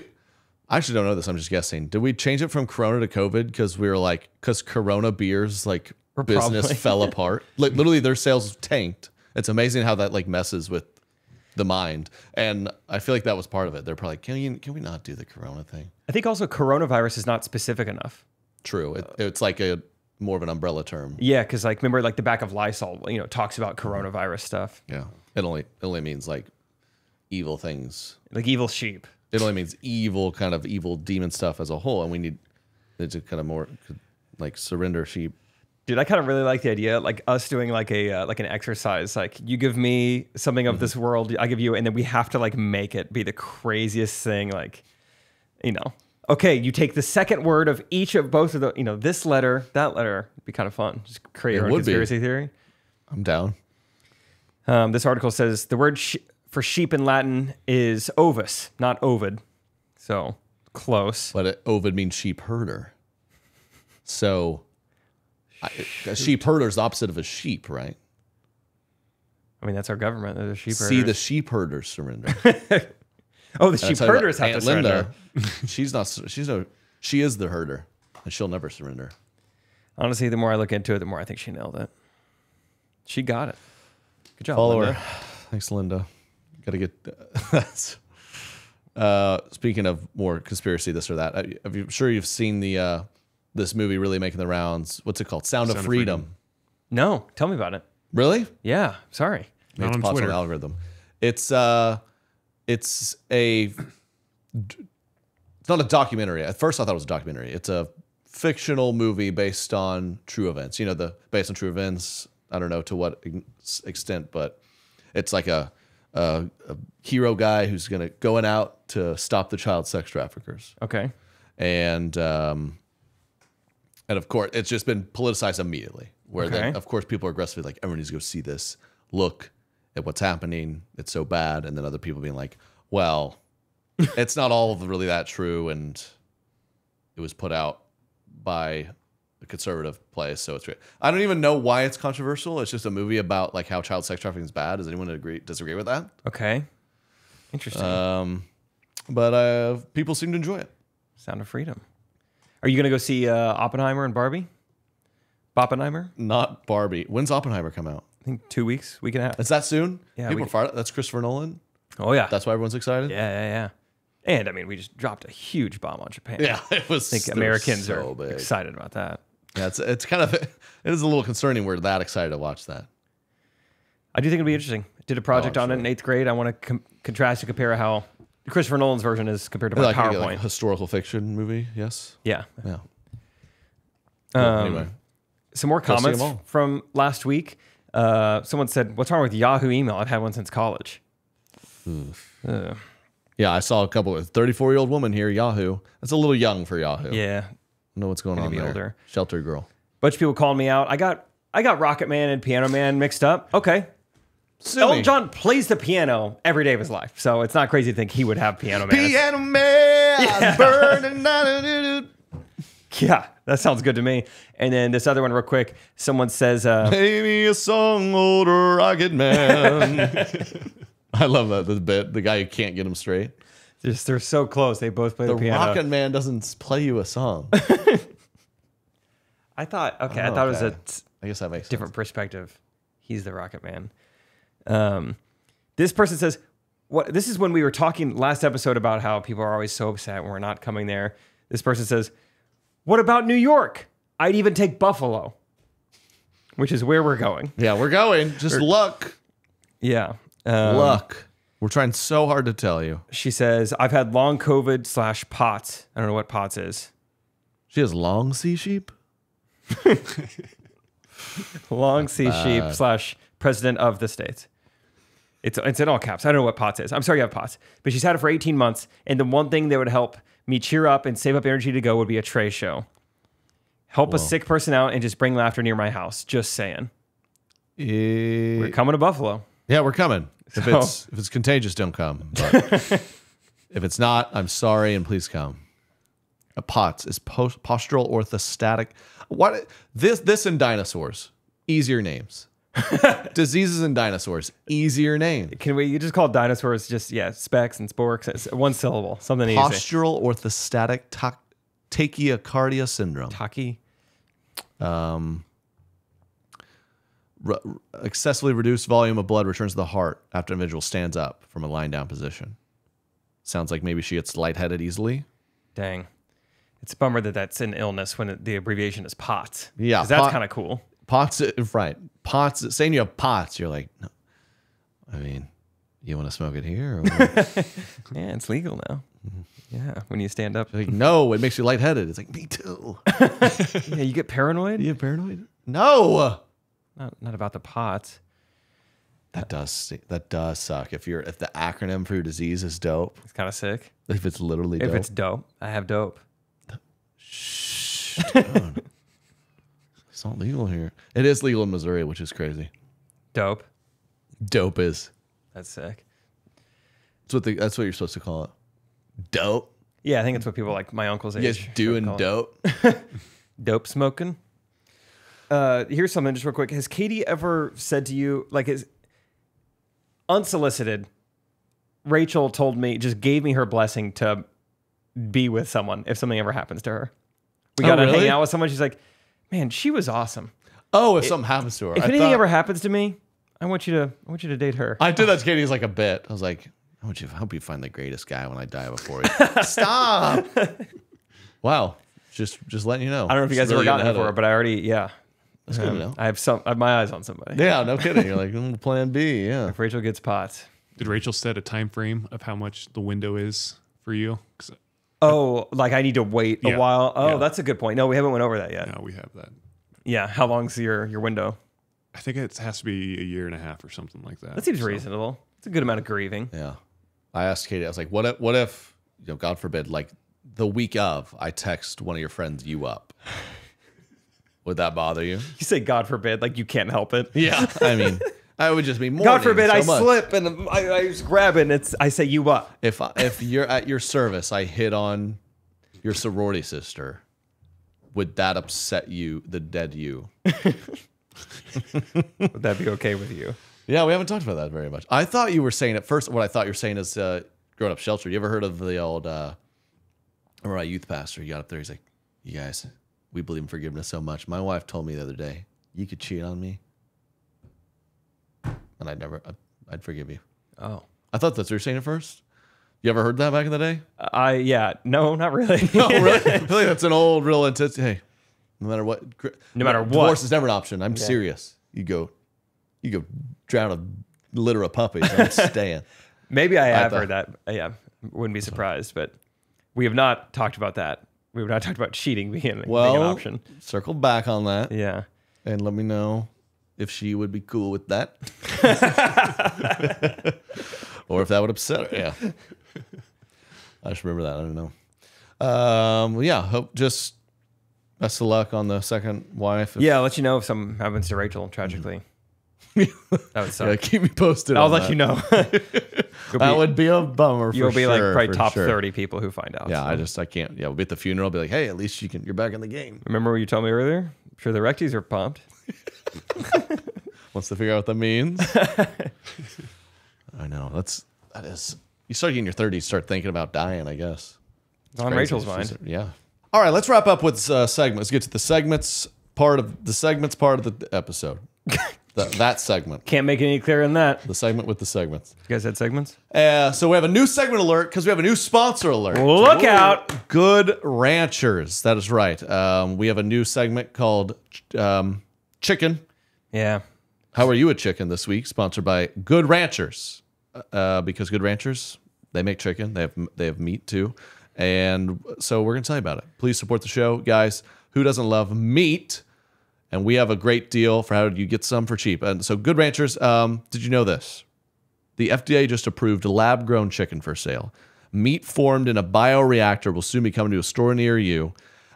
I actually don't know this. I'm just guessing. Did we change it from Corona to COVID because we were like, because Corona beers like business probably. Fell apart. Like literally, their sales tanked. It's amazing how that like messes with the mind. And I feel like that was part of it. They're probably like, can you, can we not do the Corona thing? I think also coronavirus is not specific enough. True. It, it's like a more of an umbrella term. Yeah, because like remember like the back of Lysol, you know, talks about coronavirus stuff. Yeah, it only it only means like. Evil things. Like evil sheep. It only means evil, kind of evil demon stuff as a whole. And we need It's a kind of more like surrender sheep. Dude, I kind of really like the idea, like us doing like a uh, like an exercise. Like you give me something of mm-hmm. this world, I give you, and then we have to like make it be the craziest thing. Like, you know, okay, you take the second word of each of both of the, you know, this letter, that letter. It'd be kind of fun. Just create your own conspiracy be. theory. I'm down. Um, this article says the word sh- for sheep in Latin is ovus, not Ovid. So close. But it, Ovid means sheep herder. So. I, a sheep herder is the opposite of a sheep, right? I mean, that's our government. They're the sheep herders. See, the sheep herders surrender. Oh, the and sheep herders have Aunt to surrender. Linda, she's not. She's no. She is the herder, and she'll never surrender. Honestly, the more I look into it, the more I think she nailed it. She got it. Good job, follow Linda. Her. Thanks, Linda. Got to get. uh, speaking of more conspiracy, this or that, I, I'm sure you've seen the. Uh, This movie really making the rounds. What's it called? Sound, Sound of, Freedom. of Freedom. No, tell me about it. Really? Yeah. Sorry. Not it's on possible Twitter. Algorithm. It's uh, it's a. It's not a documentary. At first, I thought it was a documentary. It's a fictional movie based on true events. You know, the based on true events. I don't know to what extent, but it's like a a, a hero guy who's gonna going out to stop the child sex traffickers. Okay. And um. And of course, it's just been politicized immediately. Where okay. then, of course, people are aggressively like, everyone needs to go see this. Look at what's happening. It's so bad. And then other people being like, well, it's not all really that true. And it was put out by a conservative place, so it's great. I don't even know why it's controversial. It's just a movie about like how child sex trafficking is bad. Does anyone agree? Disagree with that? Okay, interesting. Um, but uh, people seem to enjoy it. Sound of Freedom. Are you going to go see uh, Oppenheimer and Barbie? Oppenheimer? Not Barbie. When's Oppenheimer come out? I think two weeks, week and a half. Is that soon? Yeah. People we, are fired. That's Christopher Nolan? Oh, yeah. That's why everyone's excited? Yeah, yeah, yeah. And, I mean, we just dropped a huge bomb on Japan. Yeah, it was I think Americans so are big. excited about that. Yeah, it's, it's kind of, it is a little concerning we're that excited to watch that. I do think it'll be interesting. I did a project oh, on sure. it in eighth grade. I want to com- contrast and compare how... Christopher Nolan's version is compared to my like, PowerPoint. Like a historical fiction movie, yes? Yeah. Yeah. Um, anyway. Some more comments from last week. Uh, someone said, what's wrong with Yahoo email? I've had one since college. Uh, yeah, I saw a couple of thirty-four-year-old woman here, Yahoo. That's a little young for Yahoo. Yeah. I don't know what's going on there. Older. Shelter girl. Bunch of people called me out. I got I got Rocket Man and Piano Man mixed up. Okay. Elton John plays the piano every day of his life, so it's not crazy to think he would have Piano Man. Piano Man, yeah. burning out. Yeah, that sounds good to me. And then this other one, real quick. Someone says, uh, "Play me a song, old Rocket Man." I love that the bit. The guy who can't get him straight. Just they're so close. They both play the, the piano. Rocket Man doesn't play you a song. I thought. Okay, oh, I thought okay. it was a I guess that makes different sense. Perspective. He's the Rocket Man. Um, this person says, "What? This is when we were talking last episode about how people are always so upset when we're not coming there." This person says, "What about New York? I'd even take Buffalo," which is where we're going. Yeah, we're going. Just we're, luck. Yeah, um, luck. We're trying so hard to tell you. She says, "I've had long COVID slash POTS. I don't know what POTS is." She has long sea sheep. Long sea uh, sheep slash president of the states. It's it's in all caps. I don't know what POTS is. I'm sorry you have POTS. But she's had it for eighteen months, and the one thing that would help me cheer up and save up energy to go would be a Trey show. Help Whoa. a sick person out and just bring laughter near my house. Just saying. It, we're coming to Buffalo. Yeah, we're coming. So, if it's if it's contagious, don't come. But if it's not, I'm sorry, and please come. A POTS is post, postural orthostatic. What this this and dinosaurs. Easier names. Diseases and dinosaurs, easier name. Can we? You just call dinosaurs just yeah, specks and sporks. It's one syllable, something Postural easy. Postural orthostatic ta- tachycardia syndrome. Tachy. Um. Re- excessively reduced volume of blood returns to the heart after an individual stands up from a lying down position. Sounds like maybe she gets lightheaded easily. Dang, it's a bummer that that's an illness when it, the abbreviation is POTS. Yeah, 'cause that's pot- kind of cool. POTS, right. POTS, saying you have POTS, you're like, no. I mean, you want to smoke it here? Or yeah, it's legal now. Yeah, when you stand up. Like, no, it makes you lightheaded. It's like, me too. Yeah, you get paranoid? You get paranoid? No. Not, not about the pot. That does that does suck. If you're if the acronym for your disease is dope. It's kind of sick. If it's literally dope. If it's dope, I have dope. Shh. It's not legal here. It is legal in Missouri, which is crazy. Dope. Dope is. That's sick. That's what the, that's what you're supposed to call it. Dope. Yeah, I think it's what people like my uncle's age. Yes, doing dope. Dope smoking. Uh, here's something just real quick. Has Katie ever said to you, like, is unsolicited, Rachel told me, just gave me her blessing to be with someone if something ever happens to her? We got to oh, really? hang out with someone. She's like, man, she was awesome. Oh, if it, something happens to her. If I anything thought... ever happens to me, I want you to I want you to date her. I did that to Katie's like a bit. I was like, I want you to help you find the greatest guy when I die before you. Stop. Wow. Just just letting you know. I don't know if you guys really ever gotten it before, but I already, yeah. That's um, good to know. I have some I have my eyes on somebody. Yeah, no kidding. You're like, mm, plan B, yeah. If Rachel gets pots. Did Rachel set a time frame of how much the window is for you? Oh, like I need to wait yeah. a while. Oh, yeah. That's a good point. No, we haven't went over that yet. No, we have that. Yeah. How long's your your window? I think it has to be a year and a half or something like that. That seems so. reasonable. It's a good amount of grieving. Yeah. I asked Katie, I was like, what if, what if, you know, God forbid, like the week of, I text one of your friends you up. Would that bother you? You say God forbid, like you can't help it. Yeah. I mean, I would just be mourning. God forbid so I much. slip and I, I just grab it and it's, I say you up. If, I, if you're at your service, I hit on your sorority sister. Would that upset you, the dead you? Would that be okay with you? Yeah, we haven't talked about that very much. I thought you were saying at first, what I thought you were saying is uh, growing up sheltered. You ever heard of the old, uh, I remember my youth pastor, he got up there, he's like, you guys, we believe in forgiveness so much. My wife told me the other day, you could cheat on me. And I'd never, I'd, I'd forgive you. Oh. I thought that's what you were saying at first. You ever heard that back in the day? Uh, yeah, no, not really. No, really? I feel like that's an old, real intense, hey, no matter what. No matter what. Divorce is never an option. I'm yeah. serious. You go. You could drown a litter of puppies. I'm staying. Maybe I have I heard that. Yeah, wouldn't be surprised. But we have not talked about that. We have not talked about cheating being, well, being an option. Circle back on that. Yeah, and let me know if she would be cool with that, or if that would upset her. Yeah, I just remember that. I don't know. Um, well, yeah. Hope just best of luck on the second wife. If, yeah, I'll let you know if something happens to Rachel tragically. Mm-hmm. Yeah, keep me posted. I'll let that. you know. be, that would be a bummer. You'll for be sure, like probably top sure. thirty people who find out. Yeah, so. I just I can't. Yeah, we'll be at the funeral. I'll be like, hey, at least you can. You're back in the game. Remember what you told me earlier? I'm sure the recties are pumped. Once they figure out what that means. I know. That's that is. You start getting your thirties, start thinking about dying. I guess it's, it's on crazy. Rachel's mind. Yeah. All right, let's wrap up with uh, segments. Let's get to the segments part of the segments part of the episode. The, that segment. Can't make it any clearer than that. The segment with the segments. You guys had segments? Uh, so we have a new segment alert because we have a new sponsor alert. Look Ooh. out. Good Ranchers. That is right. Um, we have a new segment called um, Chicken. Yeah. How are you at chicken this week? Sponsored by Good Ranchers. Uh, because Good Ranchers, they make chicken. They have, they have meat too. And so we're going to tell you about it. Please support the show. Guys, who doesn't love meat? And we have a great deal for how you get some for cheap. And so Good Ranchers, um, did you know this? The F D A just approved lab-grown chicken for sale. Meat formed in a bioreactor will soon be coming to a store near you.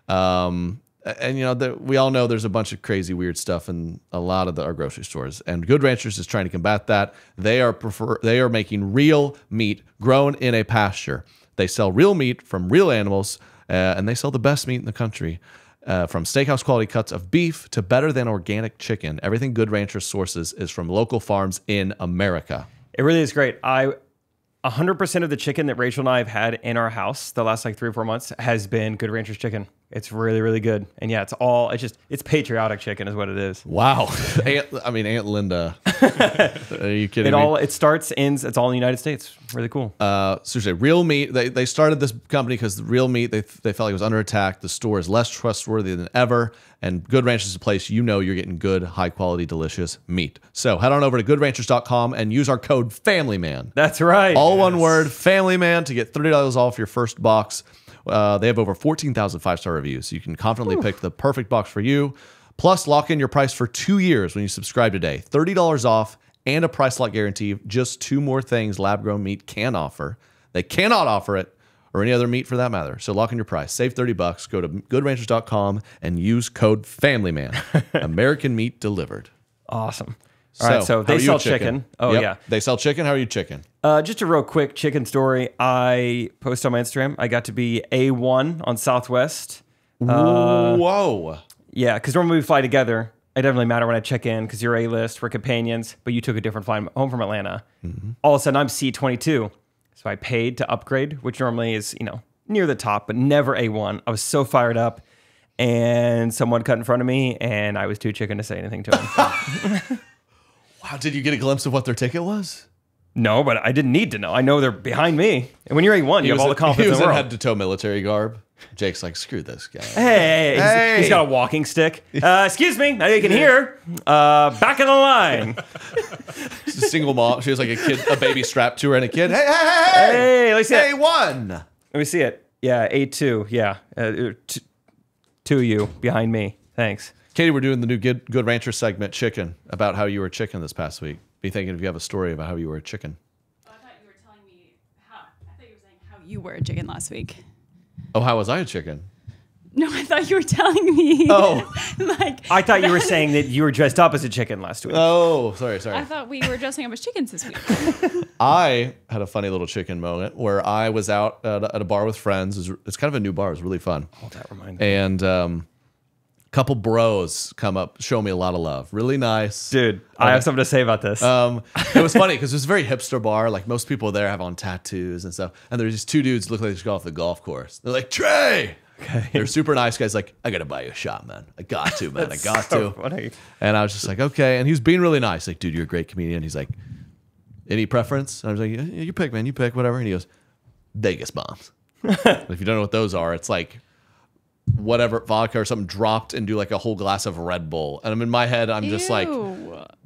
Um, and, you know, the, we all know there's a bunch of crazy, weird stuff in a lot of the, our grocery stores. And Good Ranchers is trying to combat that. They are prefer they are making real meat grown in a pasture. They sell real meat from real animals, uh, and they sell the best meat in the country. Uh, from steakhouse quality cuts of beef to better than organic chicken, everything Good Rancher sources is from local farms in America. It really is great. I, one hundred percent of the chicken that Rachel and I have had in our house the last like three or four months has been Good Rancher's chicken. It's really, really good. And yeah, it's all, it's just, it's patriotic chicken is what it is. Wow. Aunt, I mean, Aunt Linda. Are you kidding it me? All, it starts, ends, it's all in the United States. Really cool. Uh, seriously, Real Meat, they, they started this company because Real Meat, they, they felt like it was under attack. The store is less trustworthy than ever. And Good Ranchers is a place you know you're getting good, high-quality, delicious meat. So head on over to good ranchers dot com and use our code FAMILYMAN. That's right. All yes. one word, FAMILYMAN, to get thirty dollars off your first box. Uh, they have over fourteen thousand five-star reviews, so you can confidently Ooh. pick the perfect box for you. Plus, lock in your price for two years when you subscribe today. thirty dollars off and a price lock guarantee. Just two more things lab-grown meat can offer. They cannot offer it, or any other meat for that matter. So lock in your price. Save thirty bucks. Go to good ranchers dot com and use code FAMILYMAN. American meat delivered. Awesome. All so, right, so they sell chicken. chicken. Oh, yep. yeah. They sell chicken. How are you chicken? Uh, just a real quick chicken story. I posted on my Instagram. I got to be A one on Southwest. Uh, Whoa. Yeah, because normally we fly together. It doesn't really matter when I check in because you're A-list, we're companions, but you took a different flight home from Atlanta. Mm-hmm. All of a sudden, I'm C twenty-two. So I paid to upgrade, which normally is, you know, near the top, but never A one. I was so fired up. And someone cut in front of me, and I was too chicken to say anything to him. Wow, did you get a glimpse of what their ticket was? No, but I didn't need to know. I know they're behind me. And when you're A one, you have all the confidence in the world. He was in head-to-toe military garb. Jake's like, screw this guy. Hey, hey. He's, he's got a walking stick. Uh, excuse me, now you can hear. Uh, back of the line. It's a single mom. She was like a kid, a baby strapped to her and a kid. Hey, hey, hey, hey. Hey, let's see it. A one. Let me see it. Yeah, A two. Yeah, uh, two of you behind me. Thanks. Katie, we're doing the new Good, Good Rancher segment, Chicken, about how you were a chicken this past week. Be thinking if you have a story about how you were a chicken. Oh, I thought you were telling me how. I thought you were saying how you were a chicken last week. Oh, how was I a chicken? No, I thought you were telling me. Oh. like I thought you were saying that you were dressed up as a chicken last week. Oh, sorry, sorry. I thought we were dressing up as chickens this week. I had a funny little chicken moment where I was out at a, at a bar with friends. It's kind of a new bar. It was really fun. Oh, that reminds me. And... Um, couple bros come up, show me a lot of love. Really nice. Dude, I have something to say about this. Um, it was funny because it was a very hipster bar. Like most people there have on tattoos and stuff. And there's these two dudes look like they just got off the golf course. They're like, Trey! Okay. They're super nice guys. Like, I got to buy you a shot, man. I got to, man. I got so to. Funny. And I was just like, okay. And he was being really nice. Like, dude, you're a great comedian. He's like, any preference? And I was like, yeah, you pick, man. You pick, whatever. And he goes, Vegas bombs. If you don't know what those are, it's like, whatever vodka or something dropped into like a whole glass of Red Bull, and I'm in my head, I'm just Ew. like,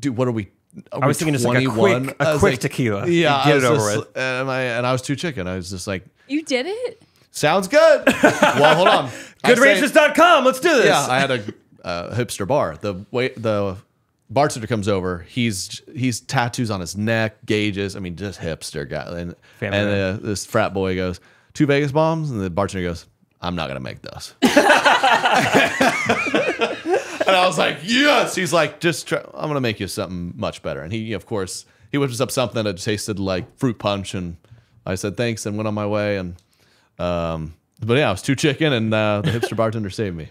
dude, what are we? Are I was we thinking twenty-one? Just like a quick, a quick like, tequila. Yeah, get it over just, with. And I, and I was too chicken. I was just like, you did it. Sounds good. Well, hold on. good ranchers dot com. Let's do this. Yeah, I had a uh, hipster bar. The wait, the bartender comes over. He's he's tattoos on his neck, gauges. I mean, just hipster guy. And, and uh, this frat boy goes, two Vegas bombs, and the bartender goes, I'm not gonna make those. And I was like, yes. He's like, just try, I'm gonna make you something much better. And he, of course, he whips up something that tasted like fruit punch, and I said thanks and went on my way. And um, but yeah, I was too chicken, and uh, the hipster bartender saved me.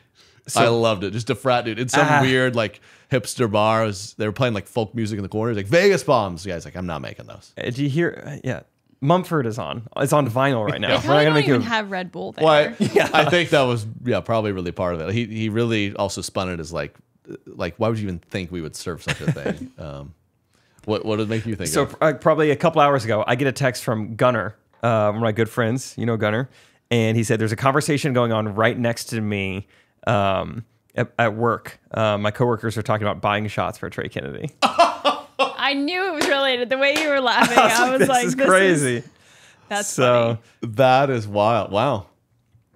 So, I loved it. Just a frat dude. It's some uh, weird like hipster bar. Was, they were playing like folk music in the corner. He's like Vegas bombs. The guy's like, I'm not making those. Did you hear? Yeah. Mumford is on. It's on vinyl right now. Yeah. We're not gonna make even you have Red Bull there. Well, I, yeah. I think that was yeah probably really part of it. He he really also spun it as like like why would you even think we would serve such a thing? um, what what did it make you think? So of? Uh, probably a couple hours ago, I get a text from Gunner, uh, one of my good friends. You know Gunner, and he said there's a conversation going on right next to me um, at, at work. Uh, my coworkers are talking about buying shots for Trey Kennedy. I knew it was related. The way you were laughing, I was like, "This, like, is, this crazy." Is, that's so funny. That is wild. Wow,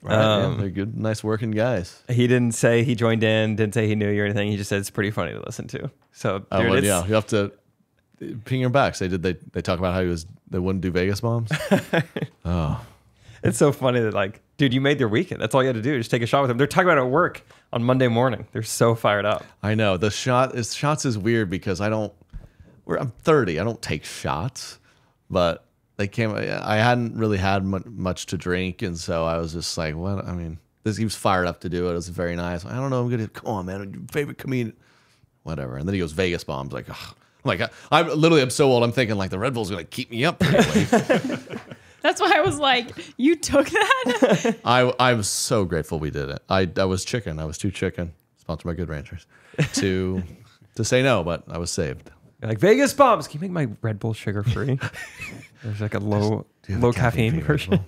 right, um, yeah, they're good, nice working guys. He didn't say he joined in. Didn't say he knew you or anything. He just said it's pretty funny to listen to. So dude, uh, well, yeah, you have to ping him back. Say, did they they talk about how he was they wouldn't do Vegas bombs? Oh, it's so funny that like, dude, you made their weekend. That's all you had to do. Just take a shot with them. They're talking about it at work on Monday morning. They're so fired up. I know the shot is shots is weird because I don't. I'm thirty. I don't take shots, but they came. I hadn't really had much to drink, and so I was just like, "What?" I mean, this he was fired up to do it. It was very nice. I don't know. I'm gonna come on, man. Your favorite comedian, whatever. And then he goes Vegas bombs. Like, oh. I'm like, I'm literally. I'm so old. I'm thinking like the Red Bull's gonna keep me up pretty late. That's why I was like, you took that? I, I was so grateful we did it. I, I was chicken. I was too chicken, sponsored by Good Ranchers, to to say no, but I was saved. You're like, Vegas Bombs, can you make my Red Bull sugar-free? There's like a low, low caffeine, caffeine version.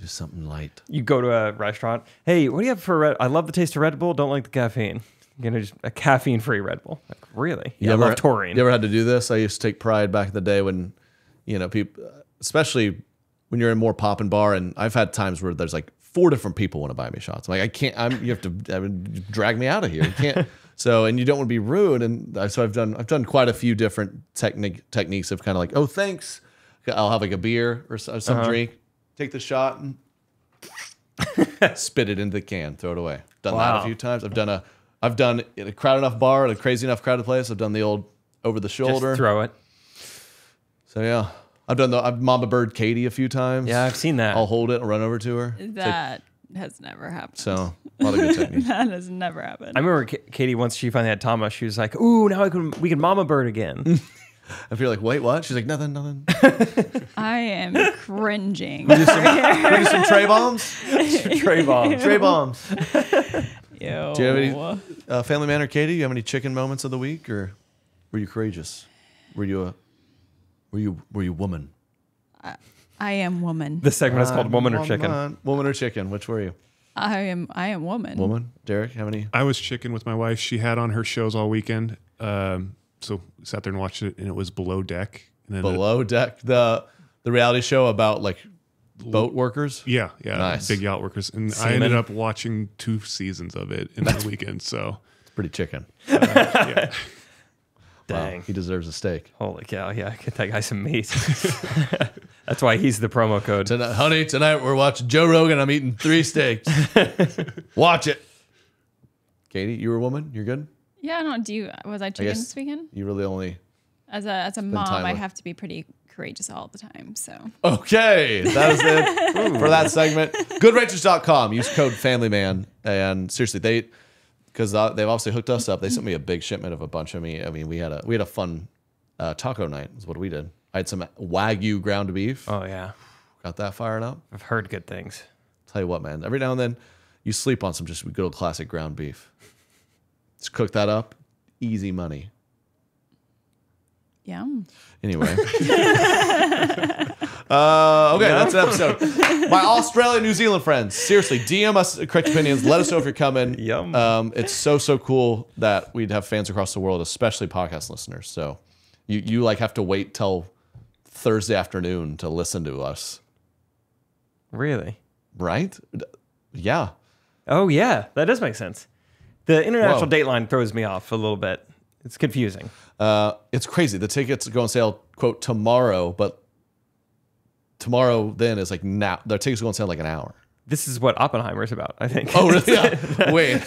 Just something light. You go to a restaurant. Hey, what do you have for Red? I love the taste of Red Bull. Don't like the caffeine. You know, just a caffeine-free Red Bull. Like, really? Yeah, you ever, I love taurine. You ever had to do this? I used to take pride back in the day when, you know, people... especially when you're in more pop and bar, and I've had times where there's like four different people want to buy me shots. I'm like, I can't, I'm, you have to I mean, drag me out of here. You can't. So, and you don't want to be rude. And so I've done, I've done quite a few different technique techniques of kind of like, oh, thanks. I'll have like a beer or some uh-huh. drink, take the shot and spit it into the can, throw it away. Done wow. that a few times. I've done a, I've done in a crowded enough bar at a crazy enough crowded place. I've done the old over the shoulder. Just throw it. So yeah. I've done the I've Mama Bird Katie a few times. Yeah, I've seen that. I'll hold it and run over to her. That like, has never happened. So, a lot of good techniques. That has never happened. I remember K Katie, once she finally had Thomas, she was like, ooh, now I can, we can Mama Bird again. I feel like, wait, what? She's like, nothing, nothing. I am cringing. We'll do some, we'll do some Trey bombs? Trey bombs. Trey bombs. Ew. Do you have any, uh, Family Man or Katie, do you have any chicken moments of the week? Or were you courageous? Were you a... Were you were you woman? I, I am woman. This segment is called Woman, woman or Chicken. Woman or Chicken. Which were you? I am I am woman. Woman. Derek, how many? I was chicken with my wife. She had on her shows all weekend, um, so sat there and watched it, and it was Below Deck. And then Below it, Deck, the the reality show about like boat workers. Yeah, yeah, nice. Big yacht workers. And Seaman. I ended up watching two seasons of it in that weekend. So it's pretty chicken. Uh, yeah. Dang. Wow, he deserves a steak. Holy cow, yeah, get that guy some meat. That's why he's the promo code. Tonight, honey, tonight we're watching Joe Rogan. I'm eating three steaks. Watch it. Katie, you were a woman? You're good? Yeah, no, do you, was I chicken I this weekend? You really only... As a, as a mom, I with. have to be pretty courageous all the time, so... Okay, that is it for that segment. Good Ranchers dot com, use code FamilyMan, and seriously, they... because they've obviously hooked us up. They sent me a big shipment of a bunch of me. I mean, we had a we had a fun uh, taco night is what we did. I had some Wagyu ground beef. Oh, yeah. Got that firing up. I've heard good things. Tell you what, man. Every now and then, you sleep on some just good old classic ground beef. Just cook that up. Easy money. Yeah. Anyway. Uh, okay, that's an episode. My Australia, New Zealand friends, seriously, D M us Correct Opinions. Let us know if you're coming. Yum. Um, it's so, so cool that we'd have fans across the world, especially podcast listeners. So you, you like have to wait till Thursday afternoon to listen to us. Really? Right? Yeah. Oh, yeah. That does make sense. The international Whoa. dateline throws me off a little bit. It's confusing. Uh, it's crazy. The tickets go on sale, quote, tomorrow, but tomorrow then is like now. Their tickets go on sale like an hour. This is what Oppenheimer is about, I think. Oh, really? Yeah. Wait.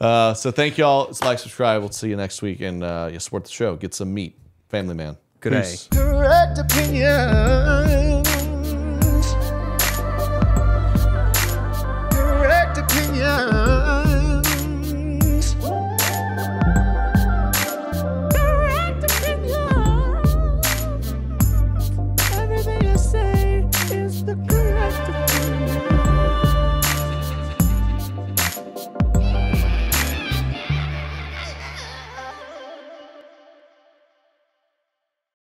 Uh, so thank y'all. It's like, subscribe. We'll see you next week. And uh, you support the show. Get some meat. Family Man. Good day. Correct Opinions. Correct Opinions. Correct Opinions. Everything is said.